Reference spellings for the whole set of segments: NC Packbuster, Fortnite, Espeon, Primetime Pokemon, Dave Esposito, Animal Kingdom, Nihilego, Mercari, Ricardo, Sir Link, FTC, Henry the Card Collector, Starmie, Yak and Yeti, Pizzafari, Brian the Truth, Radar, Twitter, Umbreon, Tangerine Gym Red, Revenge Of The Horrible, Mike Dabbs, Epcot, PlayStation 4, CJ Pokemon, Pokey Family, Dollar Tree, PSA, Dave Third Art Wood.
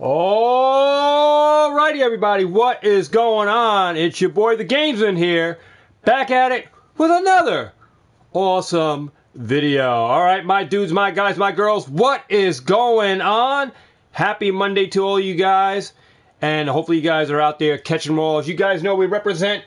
Alrighty, everybody, what is going on? It's your boy, The Game's in here, back at it with another awesome video. Alright, my dudes, my guys, my girls, what is going on? Happy Monday to all you guys, and hopefully you guys are out there catching balls. You guys know we represent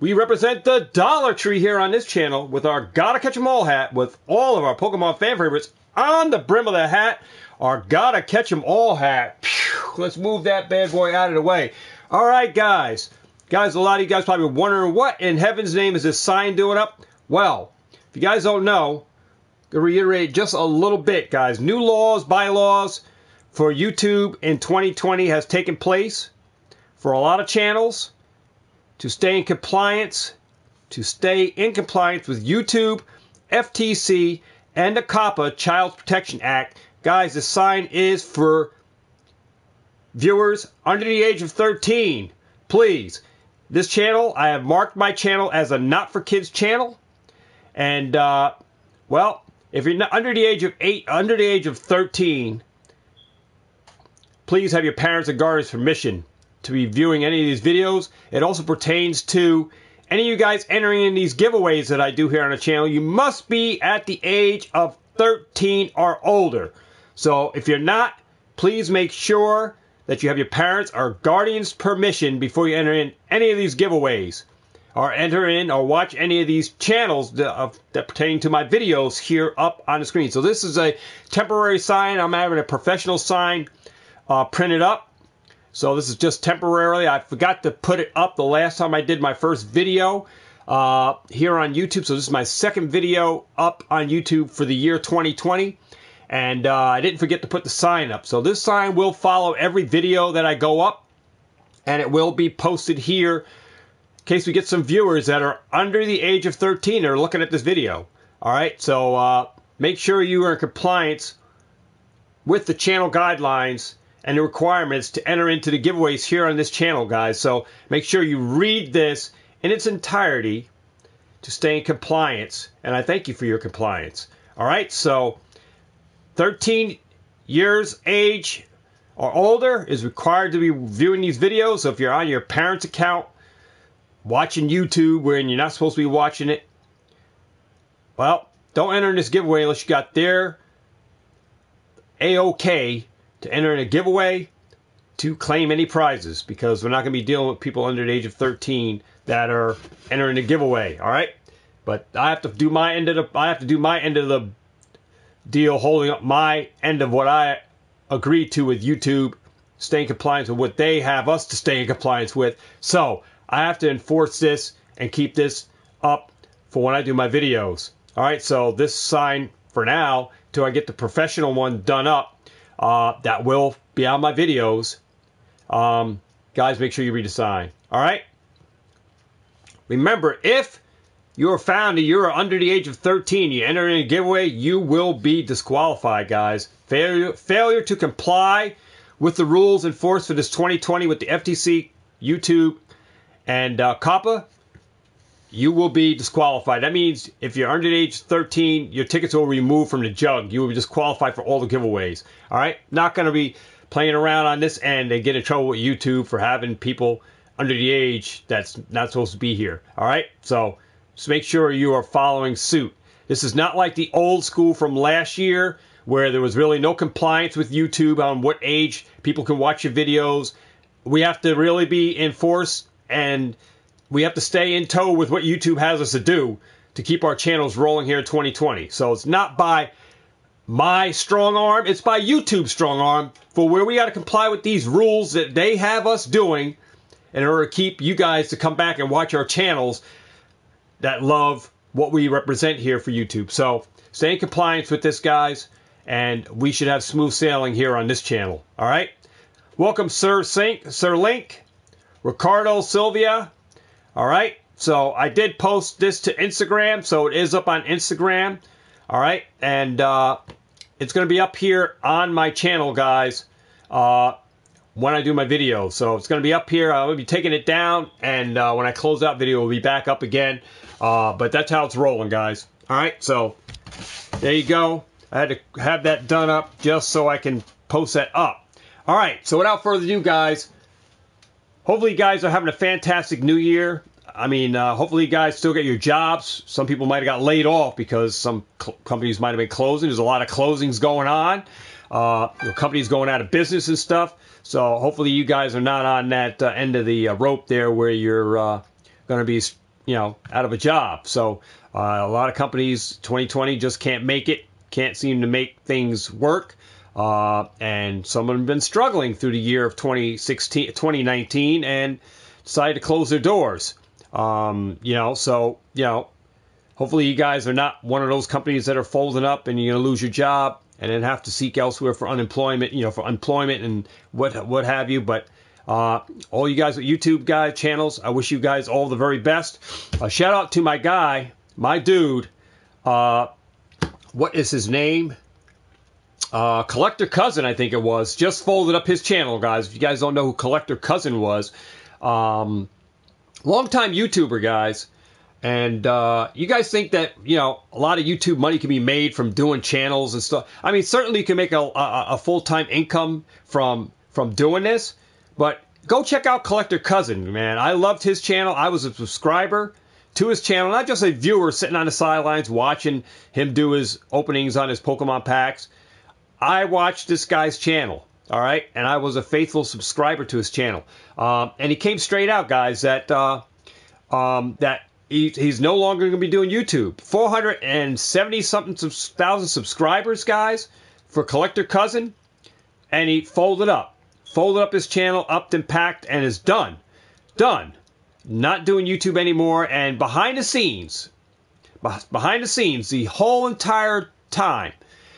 the Dollar Tree here on this channel with our Gotta Catch 'Em All hat with all of our Pokemon fan favorites on the brim of the hat. Our Gotta Catch 'Em All hat. Phew, let's move that bad boy out of the way. All right, guys. Guys, a lot of you guys probably wondering, what in heaven's name is this sign doing up? Well, if you guys don't know, I'm going to reiterate just a little bit, guys. New laws, bylaws for YouTube in 2020 has taken place for a lot of channels to stay in compliance with YouTube, FTC, and the COPPA, Child Protection Act. Guys, the sign is for viewers under the age of 13. Please. This channel, I have marked my channel as a not-for-kids channel. And, well, if you're not under the age of 8, under the age of 13, please have your parents and guardians' permission to be viewing any of these videos. It also pertains to any of you guys entering in these giveaways that I do here on the channel. You must be at the age of 13 or older. So if you're not, please make sure that you have your parents' or guardians' permission before you enter in any of these giveaways, or enter in or watch any of these channels that pertain to my videos here up on the screen. So this is a temporary sign. I'm having a professional sign printed up. So this is just temporarily. I forgot to put it up the last time I did my first video here on YouTube. So this is my second video up on YouTube for the year 2020. And I didn't forget to put the sign up. So this sign will follow every video that I go up. And it will be posted here in case we get some viewers that are under the age of 13 or looking at this video. All right. So make sure you are in compliance with the channel guidelines and the requirements to enter into the giveaways here on this channel, guys. So make sure you read this in its entirety to stay in compliance. And I thank you for your compliance. All right, so 13 years age or older is required to be viewing these videos. So if you're on your parents' account, watching YouTube when you're not supposed to be watching it, well, don't enter in this giveaway unless you got their A-OK to enter in a giveaway, to claim any prizes, because we're not going to be dealing with people under the age of 13 that are entering a giveaway. All right, but I have to do my end of the deal, holding up my end of what I agreed to with YouTube, staying in compliance with what they have us to stay in compliance with. So I have to enforce this and keep this up for when I do my videos. All right, so this sign for now till I get the professional one done up. That will be on my videos. Guys, make sure you read the sign. All right? Remember, if you're found that you're under the age of 13, you enter in a giveaway, you will be disqualified, guys. Failure to comply with the rules enforced for this 2020 with the FTC, YouTube, and COPPA, you will be disqualified. That means if you're under the age of 13, your tickets will be removed from the jug. You will be disqualified for all the giveaways. All right? Not going to be playing around on this end and get in trouble with YouTube for having people under the age that's not supposed to be here. All right? So just make sure you are following suit. This is not like the old school from last year where there was really no compliance with YouTube on what age people can watch your videos. We have to really be enforced, and we have to stay in tow with what YouTube has us to do to keep our channels rolling here in 2020. So it's not by my strong arm, it's by YouTube's strong arm for where we got to comply with these rules that they have us doing in order to keep you guys to come back and watch our channels that love what we represent here for YouTube. So stay in compliance with this, guys, and we should have smooth sailing here on this channel. All right? Welcome, Sir Sink, Sir Link, Ricardo, Sylvia. All right, so I did post this to Instagram, so it is up on Instagram. All right, and it's going to be up here on my channel, guys, when I do my video. So it's going to be up here. I'll be taking it down, and when I close out video, it will be back up again. But that's how it's rolling, guys. All right, so there you go. I had to have that done up just so I can post that up. All right, so without further ado, guys, hopefully you guys are having a fantastic new year. I mean, hopefully you guys still get your jobs. Some people might have got laid off because some companies might have been closing. There's a lot of closings going on. Companies going out of business and stuff. So hopefully you guys are not on that end of the rope there where you're going to be, you know, out of a job. So a lot of companies, 2020, just can't make it, can't seem to make things work. And some of them have been struggling through the year of 2019 and decided to close their doors. Hopefully you guys are not one of those companies that are folding up and you're going to lose your job and then have to seek elsewhere for unemployment, and what have you. But all you guys with YouTube guys channels, I wish you guys all the very best. Shout out to my guy, my dude. What is his name? Collector Cousin, I think it was. Just folded up his channel, guys. If you guys don't know who Collector Cousin was, long-time YouTuber, guys. And you guys think that, you know, a lot of YouTube money can be made from doing channels and stuff. I mean, certainly you can make a full-time income from doing this. But go check out Collector Cousin, man. I loved his channel. I was a subscriber to his channel, not just a viewer sitting on the sidelines watching him do his openings on his Pokemon packs. I watched this guy's channel, all right? And I was a faithful subscriber to his channel. And he came straight out, guys, that he's no longer going to be doing YouTube. 470-something thousand subscribers, guys, for Collector Cousin. And he folded up his channel, upped and packed, and is done. Done. Not doing YouTube anymore. And behind the scenes, the whole entire time,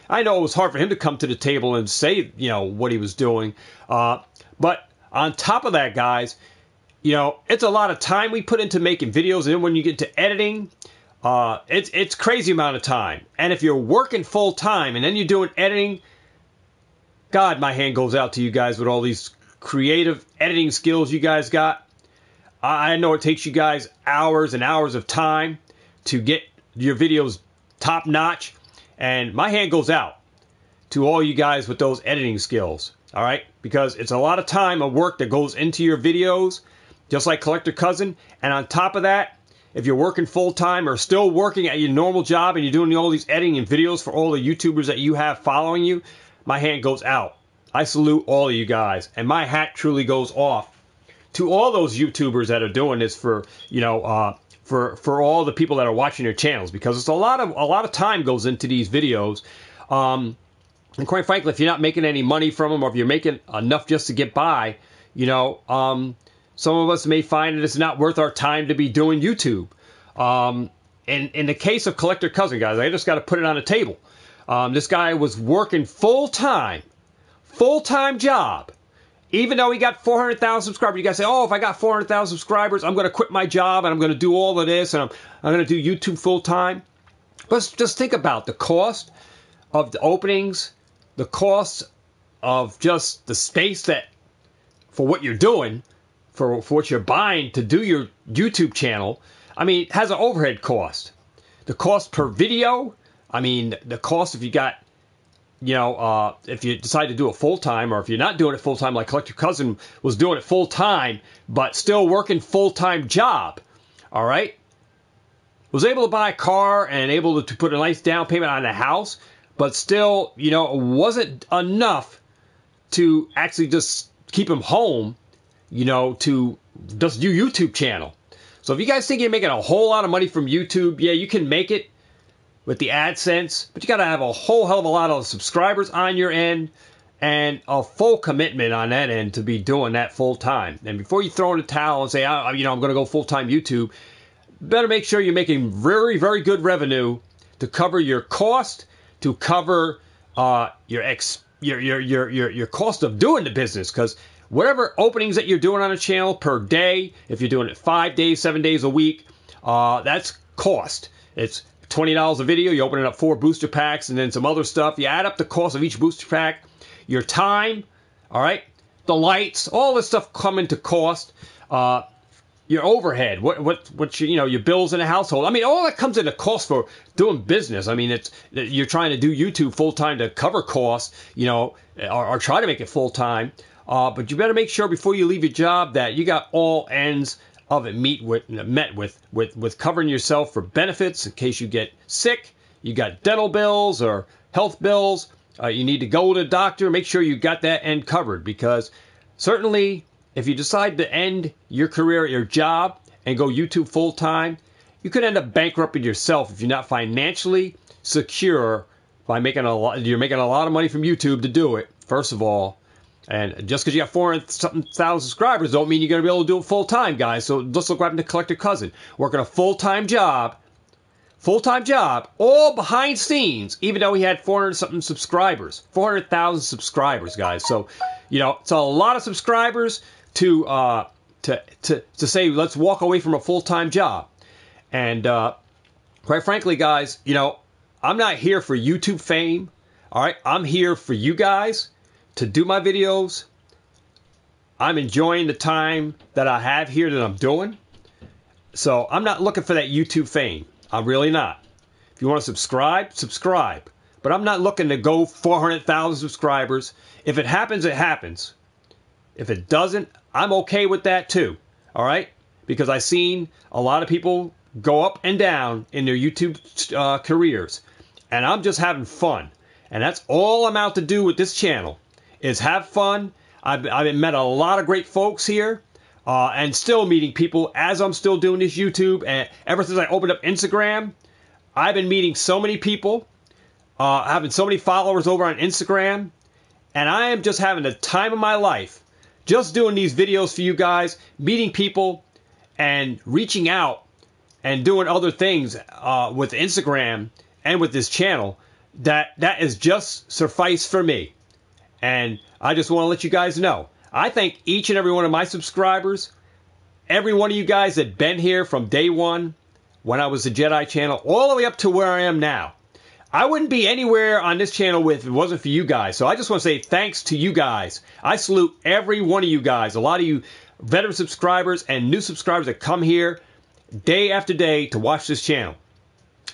I know it was hard for him to come to the table and say, you know, what he was doing. But on top of that, guys, you know, it's a lot of time we put into making videos. And then when you get to editing, it's crazy amount of time. And if you're working full time and then you're doing editing, God, my hand goes out to you guys with all these creative editing skills you guys got. I know it takes you guys hours and hours of time to get your videos top notch. And my hand goes out to all you guys with those editing skills, all right? Because it's a lot of time and work that goes into your videos, just like Collector Cousin. And on top of that, if you're working full-time or still working at your normal job and you're doing all these editing and videos for all the YouTubers that you have following you, my hand goes out. I salute all of you guys. And my hat truly goes off to all those YouTubers that are doing this for, you know, for all the people that are watching their channels, because it's a lot of time goes into these videos. And quite frankly, if you're not making any money from them, or if you're making enough just to get by, you know, some of us may find that it's not worth our time to be doing YouTube. And in the case of Collector Cousin, guys, I just got to put it on the table. This guy was working full-time job. Even though he got 400,000 subscribers, you guys say, oh, if I got 400,000 subscribers, I'm going to quit my job and I'm going to do all of this and I'm going to do YouTube full time. Let's just think about the cost of the openings, the cost of just the space that for what you're doing, for what you're buying to do your YouTube channel. I mean, it has an overhead cost. The cost per video, I mean, the cost if you got, you know, if you decide to do it full-time, or if you're not doing it full-time like Collector Cousin was doing it full-time, but still working full-time job, all right? Was able to buy a car and able to put a nice down payment on a house, but still, you know, it wasn't enough to actually just keep him home, you know, to just do YouTube channel. So if you guys think you're making a whole lot of money from YouTube, yeah, you can make it with the AdSense, but you got to have a whole hell of a lot of subscribers on your end and a full commitment on that end to be doing that full time. And before you throw in the towel and say, you know, I'm going to go full time YouTube, better make sure you're making very, very good revenue to cover your cost, to cover your cost of doing the business. Because whatever openings that you're doing on a channel per day, if you're doing it 5 days, 7 days a week, that's cost. It's $20 a video, you're opening up 4 booster packs and then some other stuff. You add up the cost of each booster pack, your time, all right, the lights, all this stuff come into cost. your overhead, what you know, your bills in a household. I mean, all that comes into cost for doing business. I mean, it's you're trying to do YouTube full time to cover costs, you know, or try to make it full time. But you better make sure before you leave your job that you got all ends of it met with covering yourself for benefits in case you get sick. You got dental bills or health bills. You need to go to the doctor. Make sure you got that end covered, because certainly if you decide to end your career at your job and go YouTube full time, you could end up bankrupting yourself if you're not financially secure by making a lot of money from YouTube to do it. First of all. And just because you got 400,000 subscribers don't mean you're going to be able to do it full-time, guys. So just look what happened to Collector Cousin. Working a full-time job, all behind scenes, even though he had 400-something subscribers. 400,000 subscribers, guys. So, you know, it's a lot of subscribers to say, let's walk away from a full-time job. And quite frankly, guys, you know, I'm not here for YouTube fame, all right? I'm here for you guys. To do my videos. I'm enjoying the time that I have here that I'm doing. So I'm not looking for that YouTube fame. I'm really not. If you want to subscribe, subscribe. But I'm not looking to go 400,000 subscribers. If it happens, it happens. If it doesn't, I'm okay with that too. All right? Because I've seen a lot of people go up and down in their YouTube careers. And I'm just having fun. And that's all I'm out to do with this channel. Is have fun. I've met a lot of great folks here, and still meeting people as I'm still doing this YouTube. And ever since I opened up Instagram, I've been meeting so many people, having so many followers over on Instagram, and I am just having the time of my life, just doing these videos for you guys, meeting people, and reaching out, and doing other things with Instagram and with this channel. That is just suffice for me. And I just want to let you guys know, I thank each and every one of my subscribers, every one of you guys that been here from day one, when I was the Jedi channel, all the way up to where I am now. I wouldn't be anywhere on this channel if it wasn't for you guys. So I just want to say thanks to you guys. I salute every one of you guys, a lot of you veteran subscribers and new subscribers that come here day after day to watch this channel.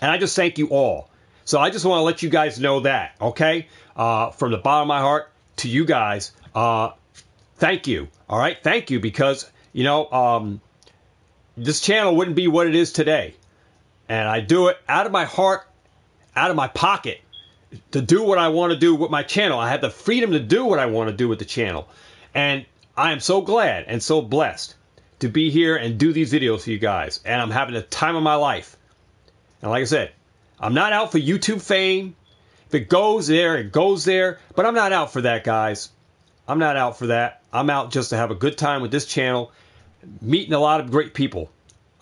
And I just thank you all. So I just want to let you guys know that, okay? From the bottom of my heart to you guys, thank you, all right? Thank you, because, you know, this channel wouldn't be what it is today. And I do it out of my heart, out of my pocket, to do what I want to do with my channel. I have the freedom to do what I want to do with the channel. And I am so glad and so blessed to be here and do these videos for you guys. And I'm having the time of my life. And like I said, I'm not out for YouTube fame. If it goes there, it goes there. But I'm not out for that, guys. I'm not out for that. I'm out just to have a good time with this channel, meeting a lot of great people.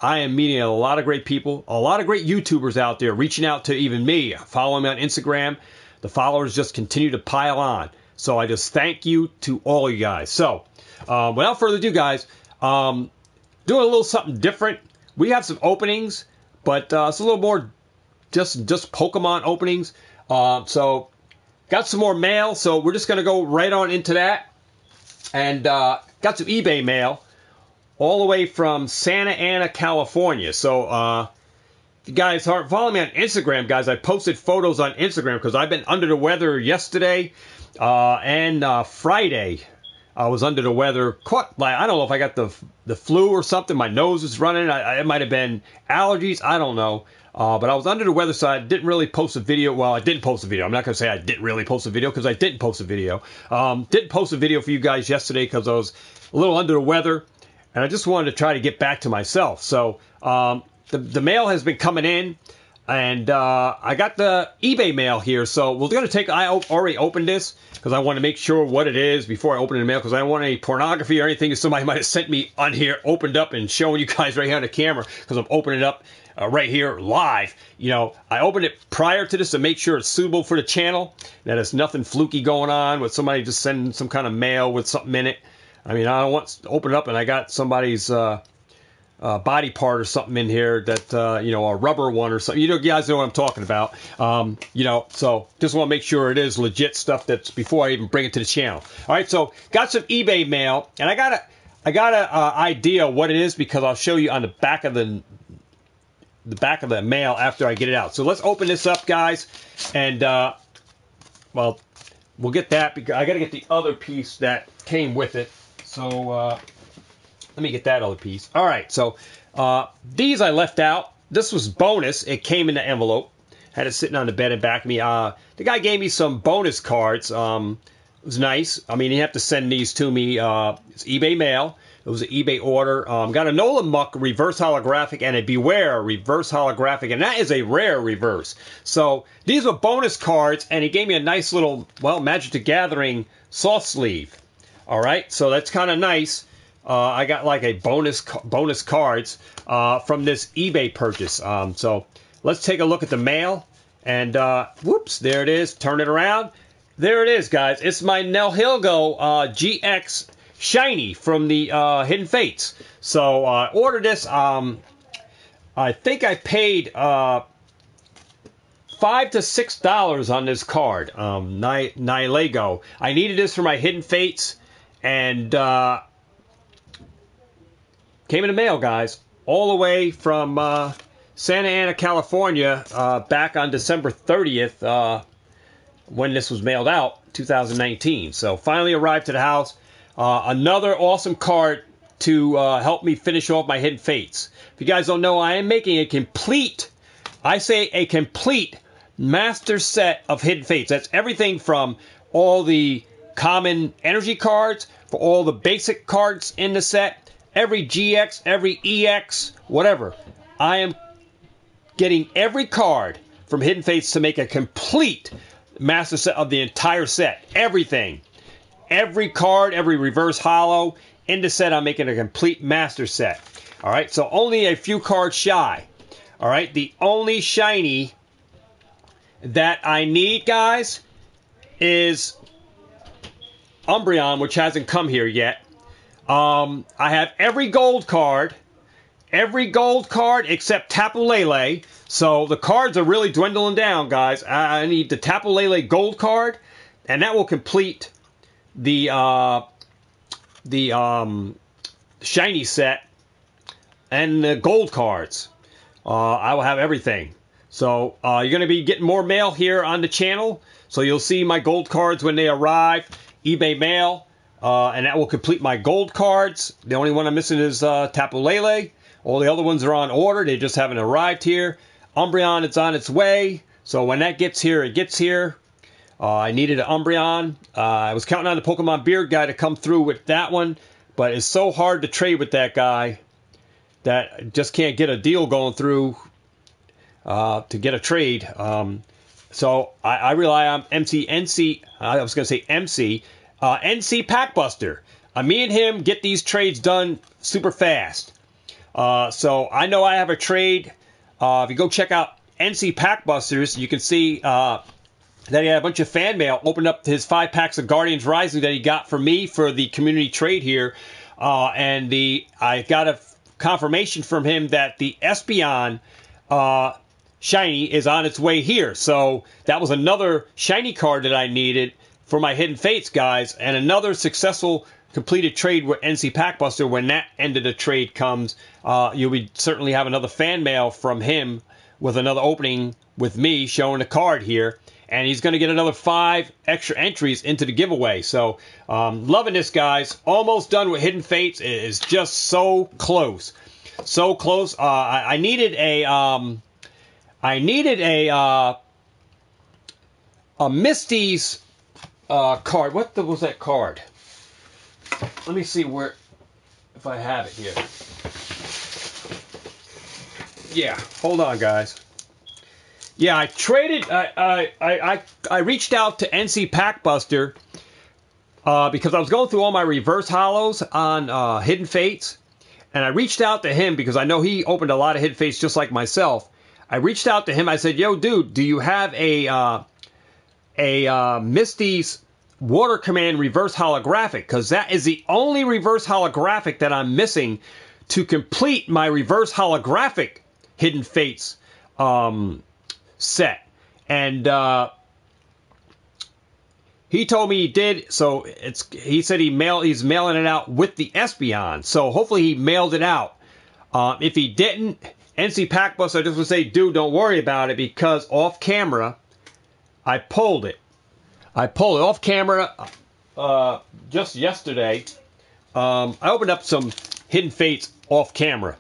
I am meeting a lot of great people, a lot of great YouTubers out there reaching out to even me, following me on Instagram. The followers just continue to pile on. So I just thank you to all you guys. So without further ado, guys, doing a little something different. We have some openings, but it's a little more just Pokemon openings. So got some more mail, so we're just going to go right on into that. And got some eBay mail all the way from Santa Ana, California. So if you guys aren't following me on Instagram, guys, I posted photos on Instagram because I've been under the weather yesterday and Friday. I was under the weather. I don't know if I got the flu or something. My nose was running. It might have been allergies. I don't know. But I was under the weather, so I didn't really post a video. Well, I didn't post a video. I'm not going to say I didn't really post a video because I didn't post a video. Didn't post a video for you guys yesterday because I was a little under the weather. And I just wanted to try to get back to myself. So the mail has been coming in. And I got the eBay mail here. So we're going to take, I already opened this because I want to make sure what it is before I open the mail, because I don't want any pornography or anything that somebody might have sent me on here, opened up and showing you guys right here on the camera, because I'm opening it up right here live. You know, I opened it prior to this to make sure it's suitable for the channel, that there's nothing fluky going on with somebody just sending some kind of mail with something in it. I mean, I don't want to open it up and I got somebody's body part or something in here that, you know, a rubber one or something. You know, you guys know what I'm talking about. You know, so just want to make sure it is legit stuff that's before I even bring it to the channel. All right, so got some eBay mail, and I got a, I got an idea what it is because I'll show you on the back of the back of the mail after I get it out. So let's open this up, guys, and well, we'll get that because I got to get the other piece that came with it. So let me get that other piece. All right, so these I left out. This was bonus. It came in the envelope. Had it sitting on the bed and back of me. The guy gave me some bonus cards. It was nice. I mean, you have to send these to me. It's eBay mail. It was an eBay order. Got a Nola Muck reverse holographic and a Beware reverse holographic, and that is a rare reverse. So these were bonus cards, and he gave me a nice little, well, Magic the Gathering soft sleeve. All right, so that's kind of nice. I got like a bonus cards from this eBay purchase. So let's take a look at the mail, and whoops, there it is. Turn it around. There it is, guys. It's my Nelhilgo GX Shiny from the Hidden Fates. So I ordered this. I think I paid $5 to $6 on this card, Nihilego. I needed this for my Hidden Fates, and came in the mail, guys, all the way from Santa Ana, California, back on December 30th when this was mailed out, 2019. So finally arrived to the house. Another awesome card to help me finish off my Hidden Fates. If you guys don't know, I am making a complete, I say a complete master set of Hidden Fates. That's everything from all the common energy cards, for all the basic cards in the set, every GX, every EX, whatever. I am getting every card from Hidden Fates to make a complete master set of the entire set. Everything. Every card, every reverse holo in the set, I'm making a complete master set. All right, so only a few cards shy. All right, the only shiny that I need, guys, is Umbreon, which hasn't come here yet. I have every gold card except Tapu Lele. So the cards are really dwindling down, guys. I need the Tapu Lele gold card, and that will complete the shiny set and the gold cards. I will have everything. So you're going to be getting more mail here on the channel. So you'll see my gold cards when they arrive, eBay mail, and that will complete my gold cards. The only one I'm missing is Tapu Lele. All the other ones are on order. They just haven't arrived here. Umbreon, it's on its way. So when that gets here, it gets here. I needed an Umbreon. I was counting on the Pokemon Beard guy to come through with that one, but it's so hard to trade with that guy that I just can't get a deal going through to get a trade. So I rely on NC Packbuster. Me and him get these trades done super fast. So I know I have a trade. If you go check out NC Packbusters, you can see... that he had a bunch of fan mail, opened up his 5 packs of Guardians Rising that he got for me for the community trade here. And I got a confirmation from him that the Espeon Shiny is on its way here. So that was another Shiny card that I needed for my Hidden Fates, guys. And another successful completed trade with NC Packbuster. When that end of the trade comes, you'll be, certainly have another fan mail from him with another opening with me showing the card here. And he's going to get another 5 extra entries into the giveaway. So, loving this, guys. Almost done with Hidden Fates. It is just so close. So close. I needed a... a Misty's card. What was that card? Let me see where... if I have it here. Yeah. Hold on, guys. Yeah, I traded, I reached out to NC Packbuster because I was going through all my reverse holos on Hidden Fates. And I reached out to him because I know he opened a lot of Hidden Fates just like myself. I reached out to him. I said, yo, dude, do you have a Misty's Water Command reverse holographic? Because that is the only reverse holographic that I'm missing to complete my reverse holographic Hidden Fates set. And He told me he did, so it's. He said he's mailing it out with the Espeon, so hopefully he mailed it out. If he didn't, NC Packbuster, I just would say, dude, don't worry about it, because off camera, I pulled it. I pulled it off camera just yesterday. I opened up some Hidden Fates off camera.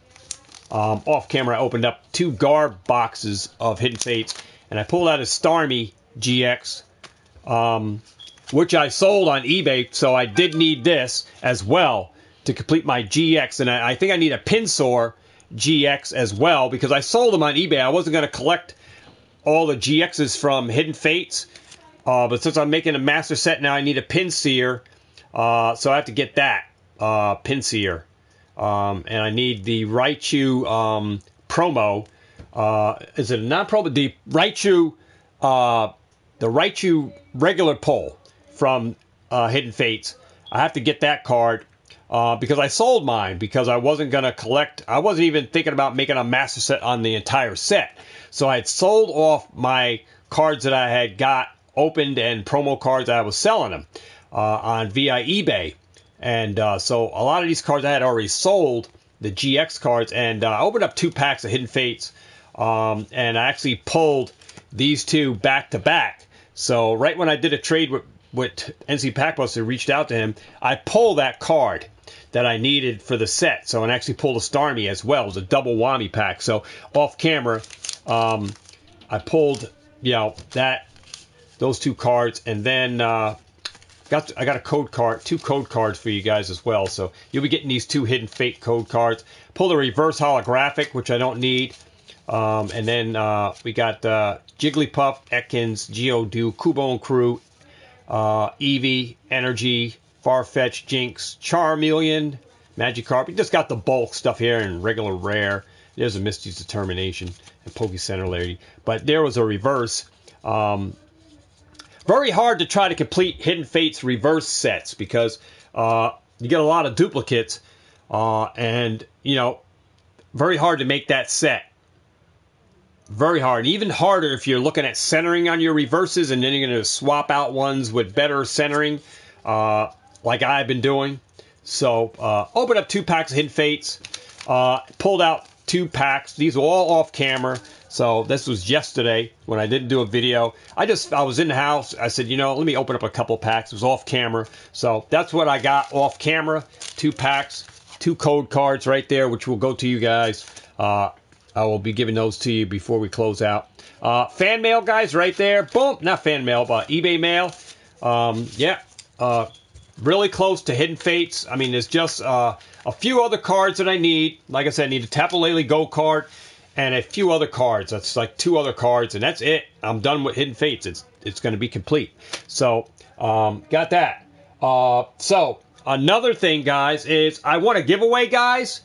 Off camera, I opened up 2 Garb boxes of Hidden Fates, and I pulled out a Starmie GX, which I sold on eBay, so I did need this as well to complete my GX. And I think I need a Pinsor GX as well, because I sold them on eBay. I wasn't going to collect all the GXs from Hidden Fates, but since I'm making a master set now, I need a Pinsir, so I have to get that Pinsir. And I need the Raichu promo. Is it a non-promo? The Raichu regular pull from Hidden Fates. I have to get that card because I sold mine, because I wasn't going to collect. I wasn't even thinking about making a master set on the entire set. So I had sold off my cards that I had got opened and promo cards I was selling them on via eBay. And so a lot of these cards I had already sold, the GX cards. And I opened up 2 packs of Hidden Fates, and I actually pulled these 2 back to back. So right when I did a trade with NC Packbuster, reached out to him, I pulled that card that I needed for the set. So I actually pulled a Starmie as well. It was a double whammy pack. So off camera, I pulled, you know, those 2 cards, and then I got a code card, 2 code cards for you guys as well. So you'll be getting these 2 Hidden Fate code cards. Pull the reverse holographic, which I don't need. And then we got Jigglypuff, Ekans, Geodude, Cubone Crew, Eevee, Energy, Farfetch, Jinx, Charmeleon, Magikarp. We just got the bulk stuff here in regular rare. There's a Misty's Determination and Poke Center Lady. But there was a reverse. Very hard to try to complete Hidden Fates reverse sets, because you get a lot of duplicates, and, you know, very hard to make that set. Very hard. Even harder if you're looking at centering on your reverses, and then you're going to swap out ones with better centering, like I've been doing. So, opened up 2 packs of Hidden Fates, pulled out 2 packs. These were all off camera. So this was yesterday when I didn't do a video. I was in the house. I said, you know, let me open up a couple packs. It was off camera. So that's what I got off camera. 2 packs, 2 code cards right there, which will go to you guys. I will be giving those to you before we close out. Fan mail, guys, right there. Boom. Not fan mail, but eBay mail. Yeah. Really close to Hidden Fates. I mean, there's just a few other cards that I need. Like I said, I need a Tapu Lele Go card and a few other cards. That's like 2 other cards, and that's it. I'm done with Hidden Fates. It's going to be complete. So, got that. So, another thing, guys, is I want a giveaway, guys.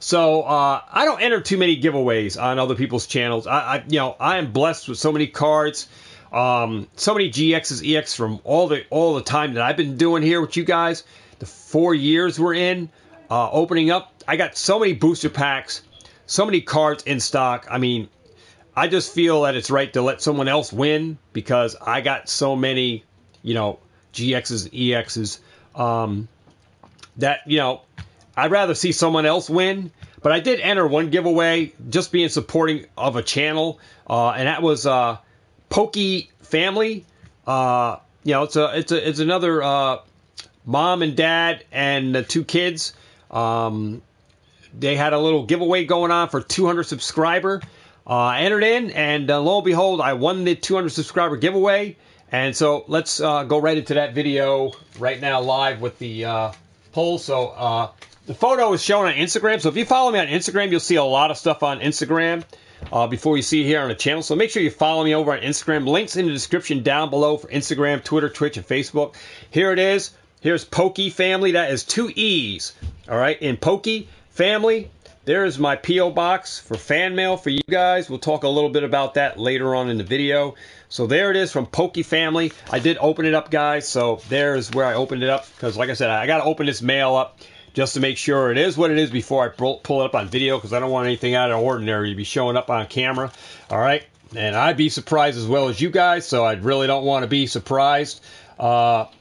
So, I don't enter too many giveaways on other people's channels. You know, I am blessed with so many cards. So many GXs, EX from all the time that I've been doing here with you guys. The 4 years we're in, opening up. I got so many booster packs, so many cards in stock. I mean, I just feel that it's right to let someone else win, because I got so many, you know, GXs and EXs, that, you know, I'd rather see someone else win. But I did enter one giveaway, just being supporting of a channel, and that was Pokey Family. You know, it's another mom and dad and the 2 kids. They had a little giveaway going on for 200 subscriber. I entered in, and lo and behold, I won the 200 subscriber giveaway. And so let's go right into that video right now, live with the poll. So. The photo is shown on Instagram, so if you follow me on Instagram, you'll see a lot of stuff on Instagram before you see it here on the channel. So make sure you follow me over on Instagram. Links in the description down below for Instagram, Twitter, Twitch, and Facebook. Here it is. Here's Pokey Family. That is 2 E's. All right, in Pokey Family, there is my P.O. box for fan mail for you guys. We'll talk a little bit about that later on in the video. So there it is from Pokey Family. I did open it up, guys, so there's where I opened it up, because like I said, I got to open this mail up just to make sure it is what it is before I pull it up on video, because I don't want anything out of the ordinary to be showing up on camera. All right, and I'd be surprised as well as you guys, so I really don't want to be surprised. without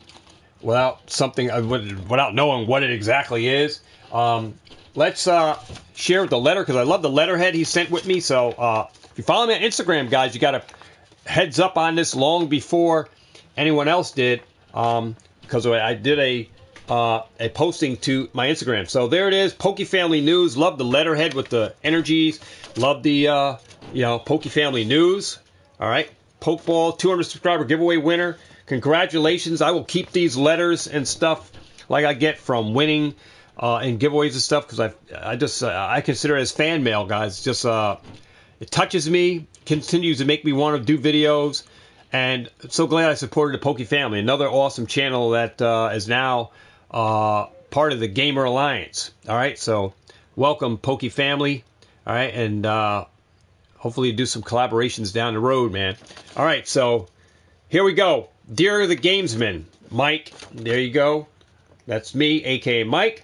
something, without knowing what it exactly is. Let's share the letter, because I love the letterhead he sent with me. So if you follow me on Instagram, guys, you got a heads up on this long before anyone else did, because I did a posting to my Instagram. So there it is, Pokey Family News. Love the letterhead with the energies. Love the you know, Pokey Family News. All right, Pokeball 200 subscriber giveaway winner. Congratulations. I will keep these letters and stuff like I get from winning and giveaways and stuff, because I just I consider it as fan mail, guys. It's just it touches me, continues to make me want to do videos, and I'm so glad I supported the Pokey Family, another awesome channel that is now part of the Gamer Alliance. All right, so welcome, Pokey Family. All right, and hopefully do some collaborations down the road, man. All right, so here we go. Dear the Gamesman, Mike, there you go. That's me, aka Mike.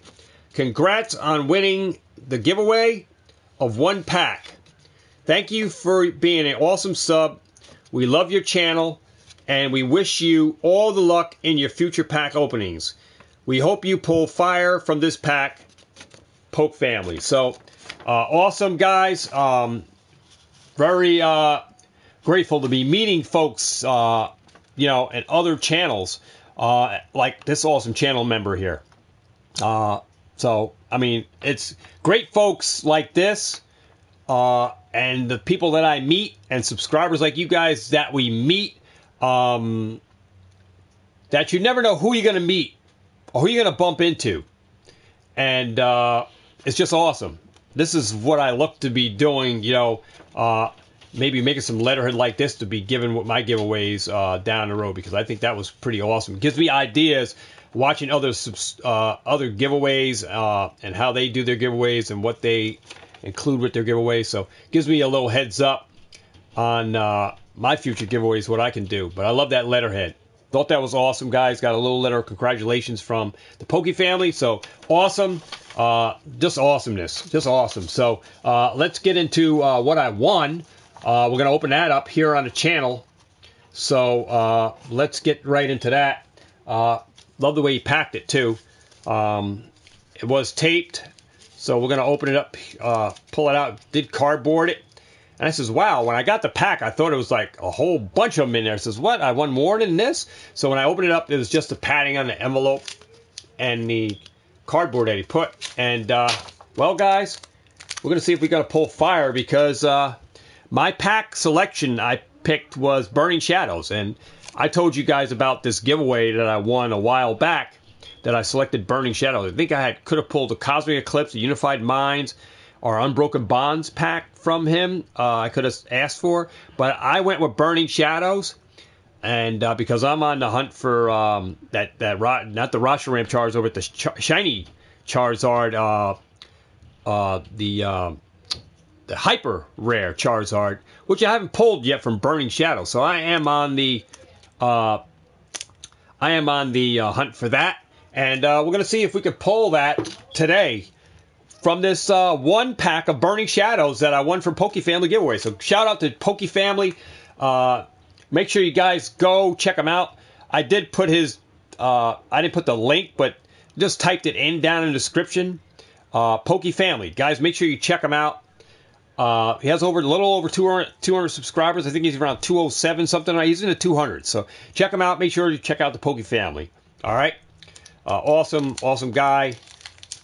Congrats on winning the giveaway of one pack. Thank you for being an awesome sub. We love your channel, and we wish you all the luck in your future pack openings. We hope you pull fire from this pack, Poke Family. So, awesome, guys. Very grateful to be meeting folks, you know, and other channels, like this awesome channel member here. So, I mean, it's great folks like this, and the people that I meet, and subscribers like you guys that we meet, that you never know who you're going to meet, or who you're going to bump into. And it's just awesome. This is what I look to be doing, you know, maybe making some letterhead like this to be given with my giveaways down the road, because I think that was pretty awesome. It gives me ideas watching other giveaways and how they do their giveaways and what they include with their giveaways. So it gives me a little heads up on my future giveaways, what I can do. But I love that letterhead. Thought that was awesome, guys. Got a little letter of congratulations from the Pokey Family. So awesome. Just awesomeness. Just awesome. So let's get into what I won. We're going to open that up here on the channel. So let's get right into that. Love the way he packed it, too. It was taped. So we're going to open it up, pull it out, did cardboard it. And I says, wow, when I got the pack, I thought it was like a whole bunch of them in there. I says, what? I won more than this? So when I opened it up, it was just the padding on the envelope and the cardboard that he put. And, well, guys, we're going to see if we got to pull fire, because my pack selection I picked was Burning Shadows. And I told you guys about this giveaway that I won a while back that I selected Burning Shadows. I think I could have pulled the Cosmic Eclipse, the Unified Minds, or Unbroken Bonds pack from him. I could have asked for, but I went with Burning Shadows, and because I'm on the hunt for not the Roshram Charizard, but the shiny Charizard, the hyper rare Charizard, which I haven't pulled yet from Burning Shadows. So I am on the hunt for that, and we're gonna see if we can pull that today from this one pack of Burning Shadows that I won from Pokey Family giveaway. So shout out to Pokey Family. Make sure you guys go check him out. I did put his, I didn't put the link, but just typed it in down in the description. Pokey Family, guys, make sure you check him out. He has a little over 200 subscribers. I think he's around 207 something. He's in the 200. So check him out. Make sure you check out the Pokey Family. All right, awesome guy,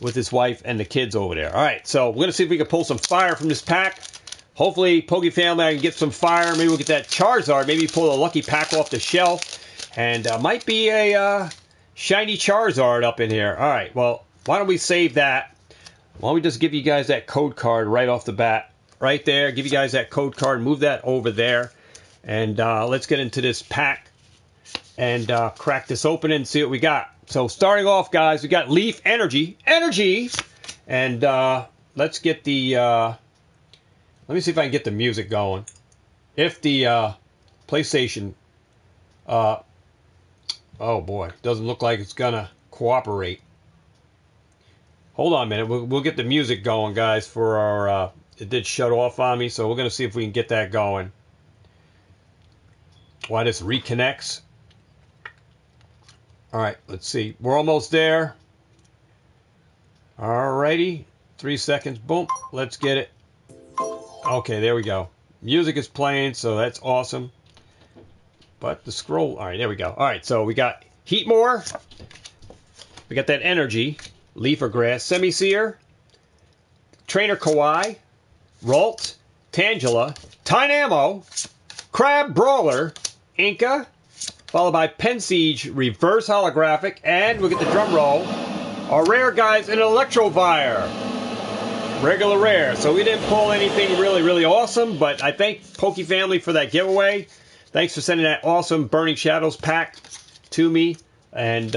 with his wife and the kids over there. All right, so we're going to see if we can pull some fire from this pack. Hopefully, Pokey Family, I can get some fire. Maybe we'll get that Charizard. Maybe pull a lucky pack off the shelf. And might be a shiny Charizard up in here. All right, well, why don't we save that? Why don't we just give you guys that code card right off the bat? Right there, give you guys that code card. Move that over there. And let's get into this pack and crack this open and see what we got. So starting off, guys, we got Leaf Energy, and let's get the, let me see if I can get the music going. If the PlayStation, oh boy, doesn't look like it's gonna cooperate. Hold on a minute, we'll get the music going, guys, for our, it did shut off on me, so we're gonna see if we can get that going. Why this reconnects. All right, let's see. We're almost there. All righty. 3 seconds. Boom. Let's get it. Okay, there we go. Music is playing, so that's awesome. But the scroll... All right, there we go. All right, so we got Heatmore. We got that energy. Leaf or Grass. Semi-Seer. Trainer Kawhi. Ralt. Tangela. Tynamo. Crab Brawler. Inca. Followed by Pensiege, Reverse Holographic, and we'll get the drum roll. Our rare guys, an Electrovire. Regular rare. So we didn't pull anything really, really awesome, but I thank Pokey Family for that giveaway. Thanks for sending that awesome Burning Shadows pack to me. And,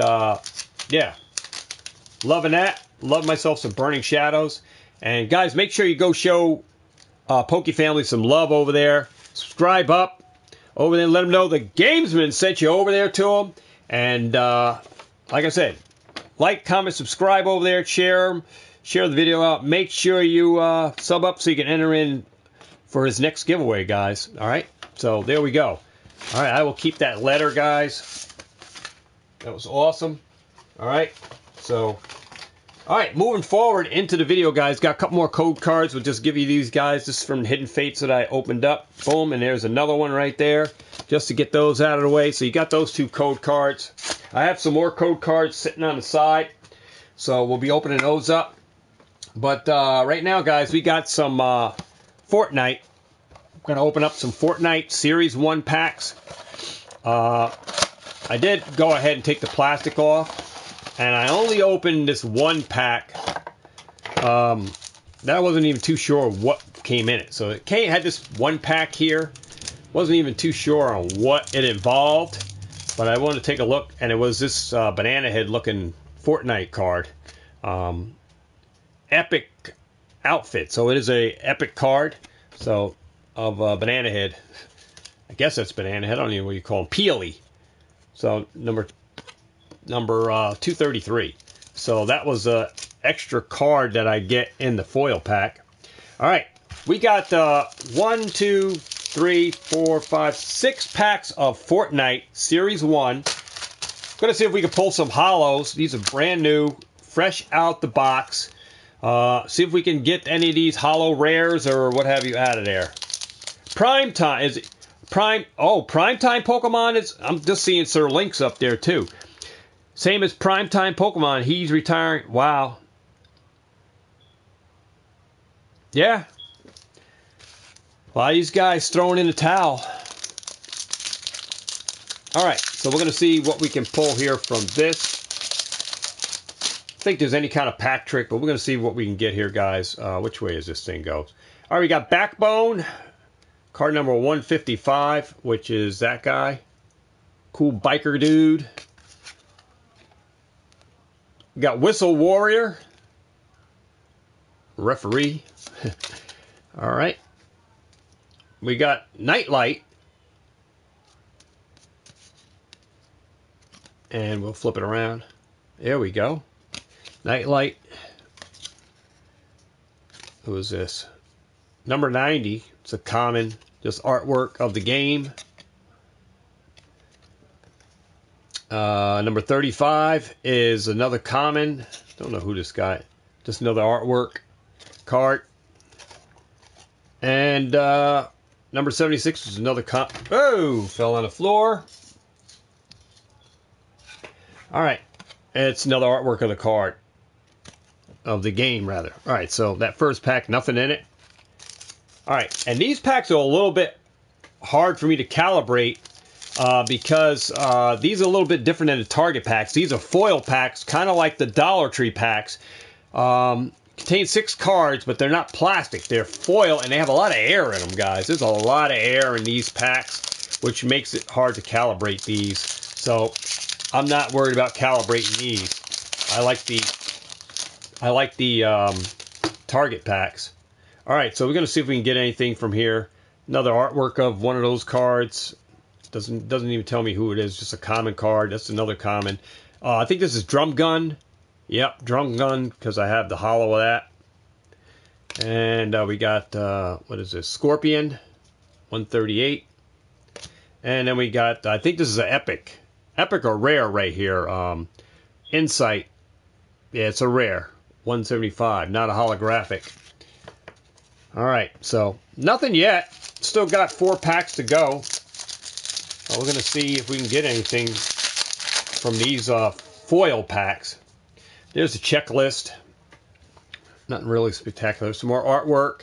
yeah. Loving that. Love myself some Burning Shadows. And, guys, make sure you go show Pokey Family some love over there. Subscribe up. Over there, let them know the gamesman sent you over there to them. And like I said, like, comment, subscribe over there, share the video out. Make sure you sub up so you can enter in for his next giveaway, guys. All right, so there we go. All right, I will keep that letter, guys. That was awesome. All right, so all right, moving forward into the video, guys. Got a couple more code cards. We'll just give you these, guys. This is from Hidden Fates that I opened up. Boom, and there's another one right there. Just to get those out of the way. So you got those two code cards. I have some more code cards sitting on the side. So we'll be opening those up. But right now, guys, we got some Fortnite. I'm going to open up some Fortnite Series 1 packs. I did go ahead and take the plastic off. And I only opened this one pack. That I wasn't even too sure what came in it. So it had this one pack here. Wasn't even too sure on what it involved. But I wanted to take a look. And it was this banana head looking Fortnite card. Epic outfit. So it is a epic card. So of banana head. I guess that's banana head. I don't even know what you call them. Peely. So number 233. So that was an extra card that I get in the foil pack. All right, we got 6 packs of Fortnite Series 1. Gonna see if we can pull some hollows. These are brand new, fresh out the box. See if we can get any of these hollow rares or what have you out of there. Primetime is prime. Oh, Primetime Pokemon is. I'm just seeing Sir Link's up there too. Same as Primetime Pokemon. He's retiring. Wow. Yeah. A lot of these guys throwing in the towel. All right. So we're going to see what we can pull here from this. I think there's any kind of pack trick, but we're going to see what we can get here, guys. Which way is this thing goes? All right. We got Backbone. Card number 155, which is that guy. Cool biker dude. We got Whistle Warrior, Referee. All right. We got Nightlight. And we'll flip it around. There we go. Nightlight. Who is this? Number 90. It's a common, just artwork of the game. Number 35 is another common. Don't know who this guy is. Just another artwork card. And number 76 is another common. Oh, fell on the floor. All right. It's another artwork of the card. Of the game, rather. All right, so that first pack, nothing in it. All right, and these packs are a little bit hard for me to calibrate. Because these are a little bit different than the Target packs. These are foil packs, kind of like the Dollar Tree packs. Contain 6 cards, but they're not plastic. They're foil, and they have a lot of air in them, guys. There's a lot of air in these packs, which makes it hard to calibrate these. So I'm not worried about calibrating these. I like the Target packs. All right, so we're going to see if we can get anything from here. Another artwork of one of those cards. Doesn't even tell me who it is. Just a common card. That's another common. I think this is Drum Gun. Yep, Drum Gun, because I have the hollow of that. And we got, what is this? Scorpion, 138. And then we got, I think this is an Epic. epic or rare right here. Insight. Yeah, it's a rare. 175, not a holographic. All right, so nothing yet. Still got 4 packs to go. Well, we're going to see if we can get anything from these foil packs. There's the checklist. Nothing really spectacular. Some more artwork.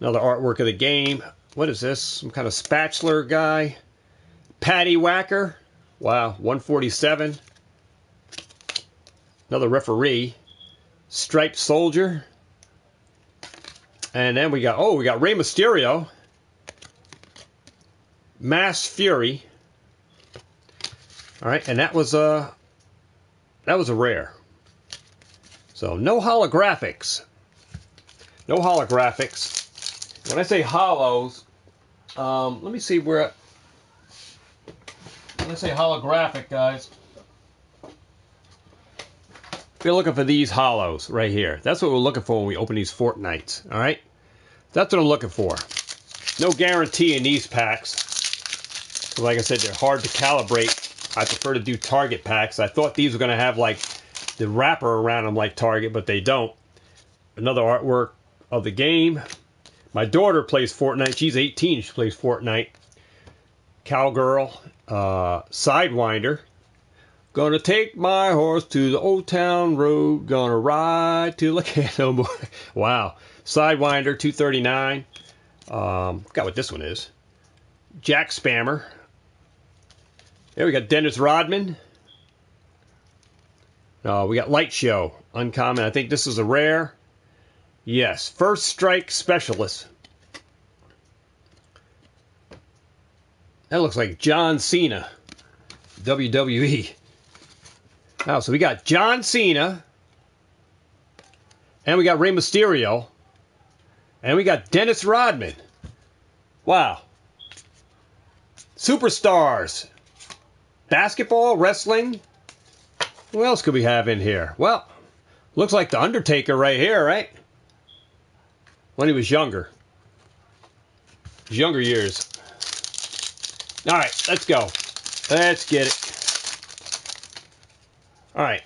Another artwork of the game. What is this? Some kind of spatula guy. Patty Whacker. Wow, 147. Another referee. Striped Soldier. And then we got, oh, we got Rey Mysterio. Mass Fury. All right, and that was a rare. So no holographics. No holographics. When I say hollows, let me see where. When I say holographic, guys, we're looking for these hollows right here. That's what we're looking for when we open these Fortnites. All right, that's what I'm looking for. No guarantee in these packs. Like I said, they're hard to calibrate. I prefer to do Target packs. I thought these were going to have like the wrapper around them like Target, but they don't. Another artwork of the game. My daughter plays Fortnite. She's 18. She plays Fortnite. Cowgirl. Sidewinder. Gonna take my horse to the old town road. Gonna ride till I can't no more. Wow. Sidewinder, 239. Forgot what this one is. Jack Spammer. There we got Dennis Rodman. We got Light Show. Uncommon. I think this is a rare. Yes. First Strike Specialist. That looks like John Cena. WWE. Wow, so we got John Cena. And we got Rey Mysterio. And we got Dennis Rodman. Wow. Superstars. Basketball, wrestling. What else could we have in here? Well, looks like The Undertaker right here, right? When he was younger. His younger years. All right, let's go. Let's get it. All right.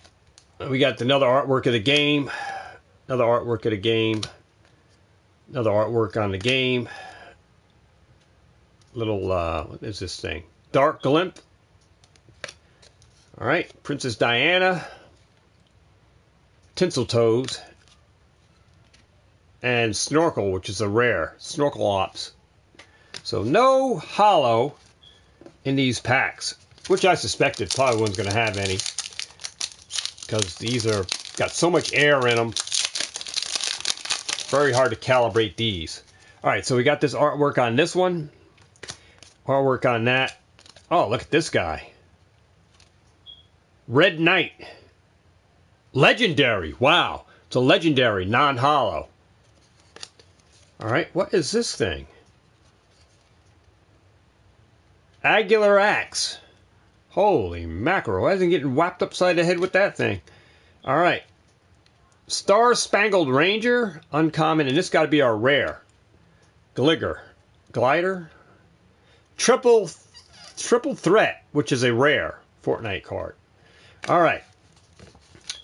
We got another artwork of the game. Another artwork of the game. Another artwork on the game. Little, what is this thing? Dark Glimp. All right, Princess Diana, Tinseltoes, and Snorkel, which is a rare. Snorkel Ops. So no holo in these packs, which I suspected probably wasn't going to have any because these are got so much air in them. Very hard to calibrate these. All right, so we got this artwork on this one. Artwork on that. Oh, look at this guy. Red Knight. Legendary. Wow. It's a legendary, non-hollow. All right. What is this thing? Angular Axe. Holy mackerel. I wasn't getting whapped upside the head with that thing. All right. Star Spangled Ranger. Uncommon. And this got to be our rare. Gligger. Glider. Triple Threat, which is a rare Fortnite card. All right,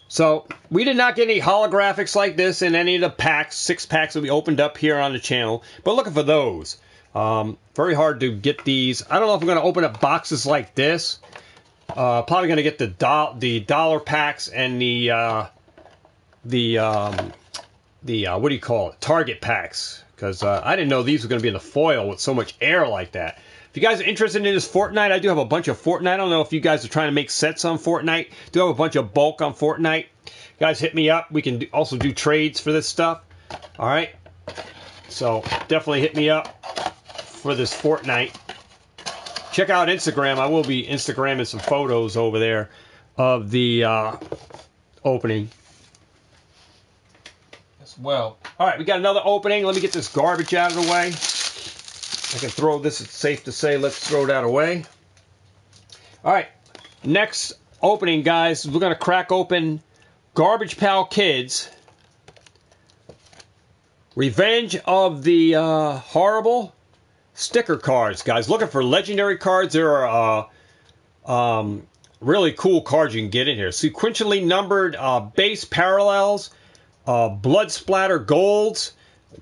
so we did not get any holographics like this in any of the packs, 6 packs that we opened up here on the channel, but looking for those. Very hard to get these. I don't know if we're going to open up boxes like this. Probably going to get the dollar packs and the what do you call it, Target packs, because I didn't know these were going to be in the foil with so much air like that. If you guys are interested in this Fortnite, I do have a bunch of Fortnite. I don't know if you guys are trying to make sets on Fortnite. I do have a bunch of bulk on Fortnite. Guys, hit me up. We can also do trades for this stuff. All right. So definitely hit me up for this Fortnite. Check out Instagram. I will be Instagramming some photos over there of the opening as well. All right, we got another opening. Let me get this garbage out of the way. I can throw this, it's safe to say, let's throw that away. All right, next opening, guys, we're going to crack open Garbage Pail Kids. Revenge of the Horrible sticker cards, guys. Looking for legendary cards. There are Really cool cards you can get in here. Sequentially numbered base parallels, blood splatter golds,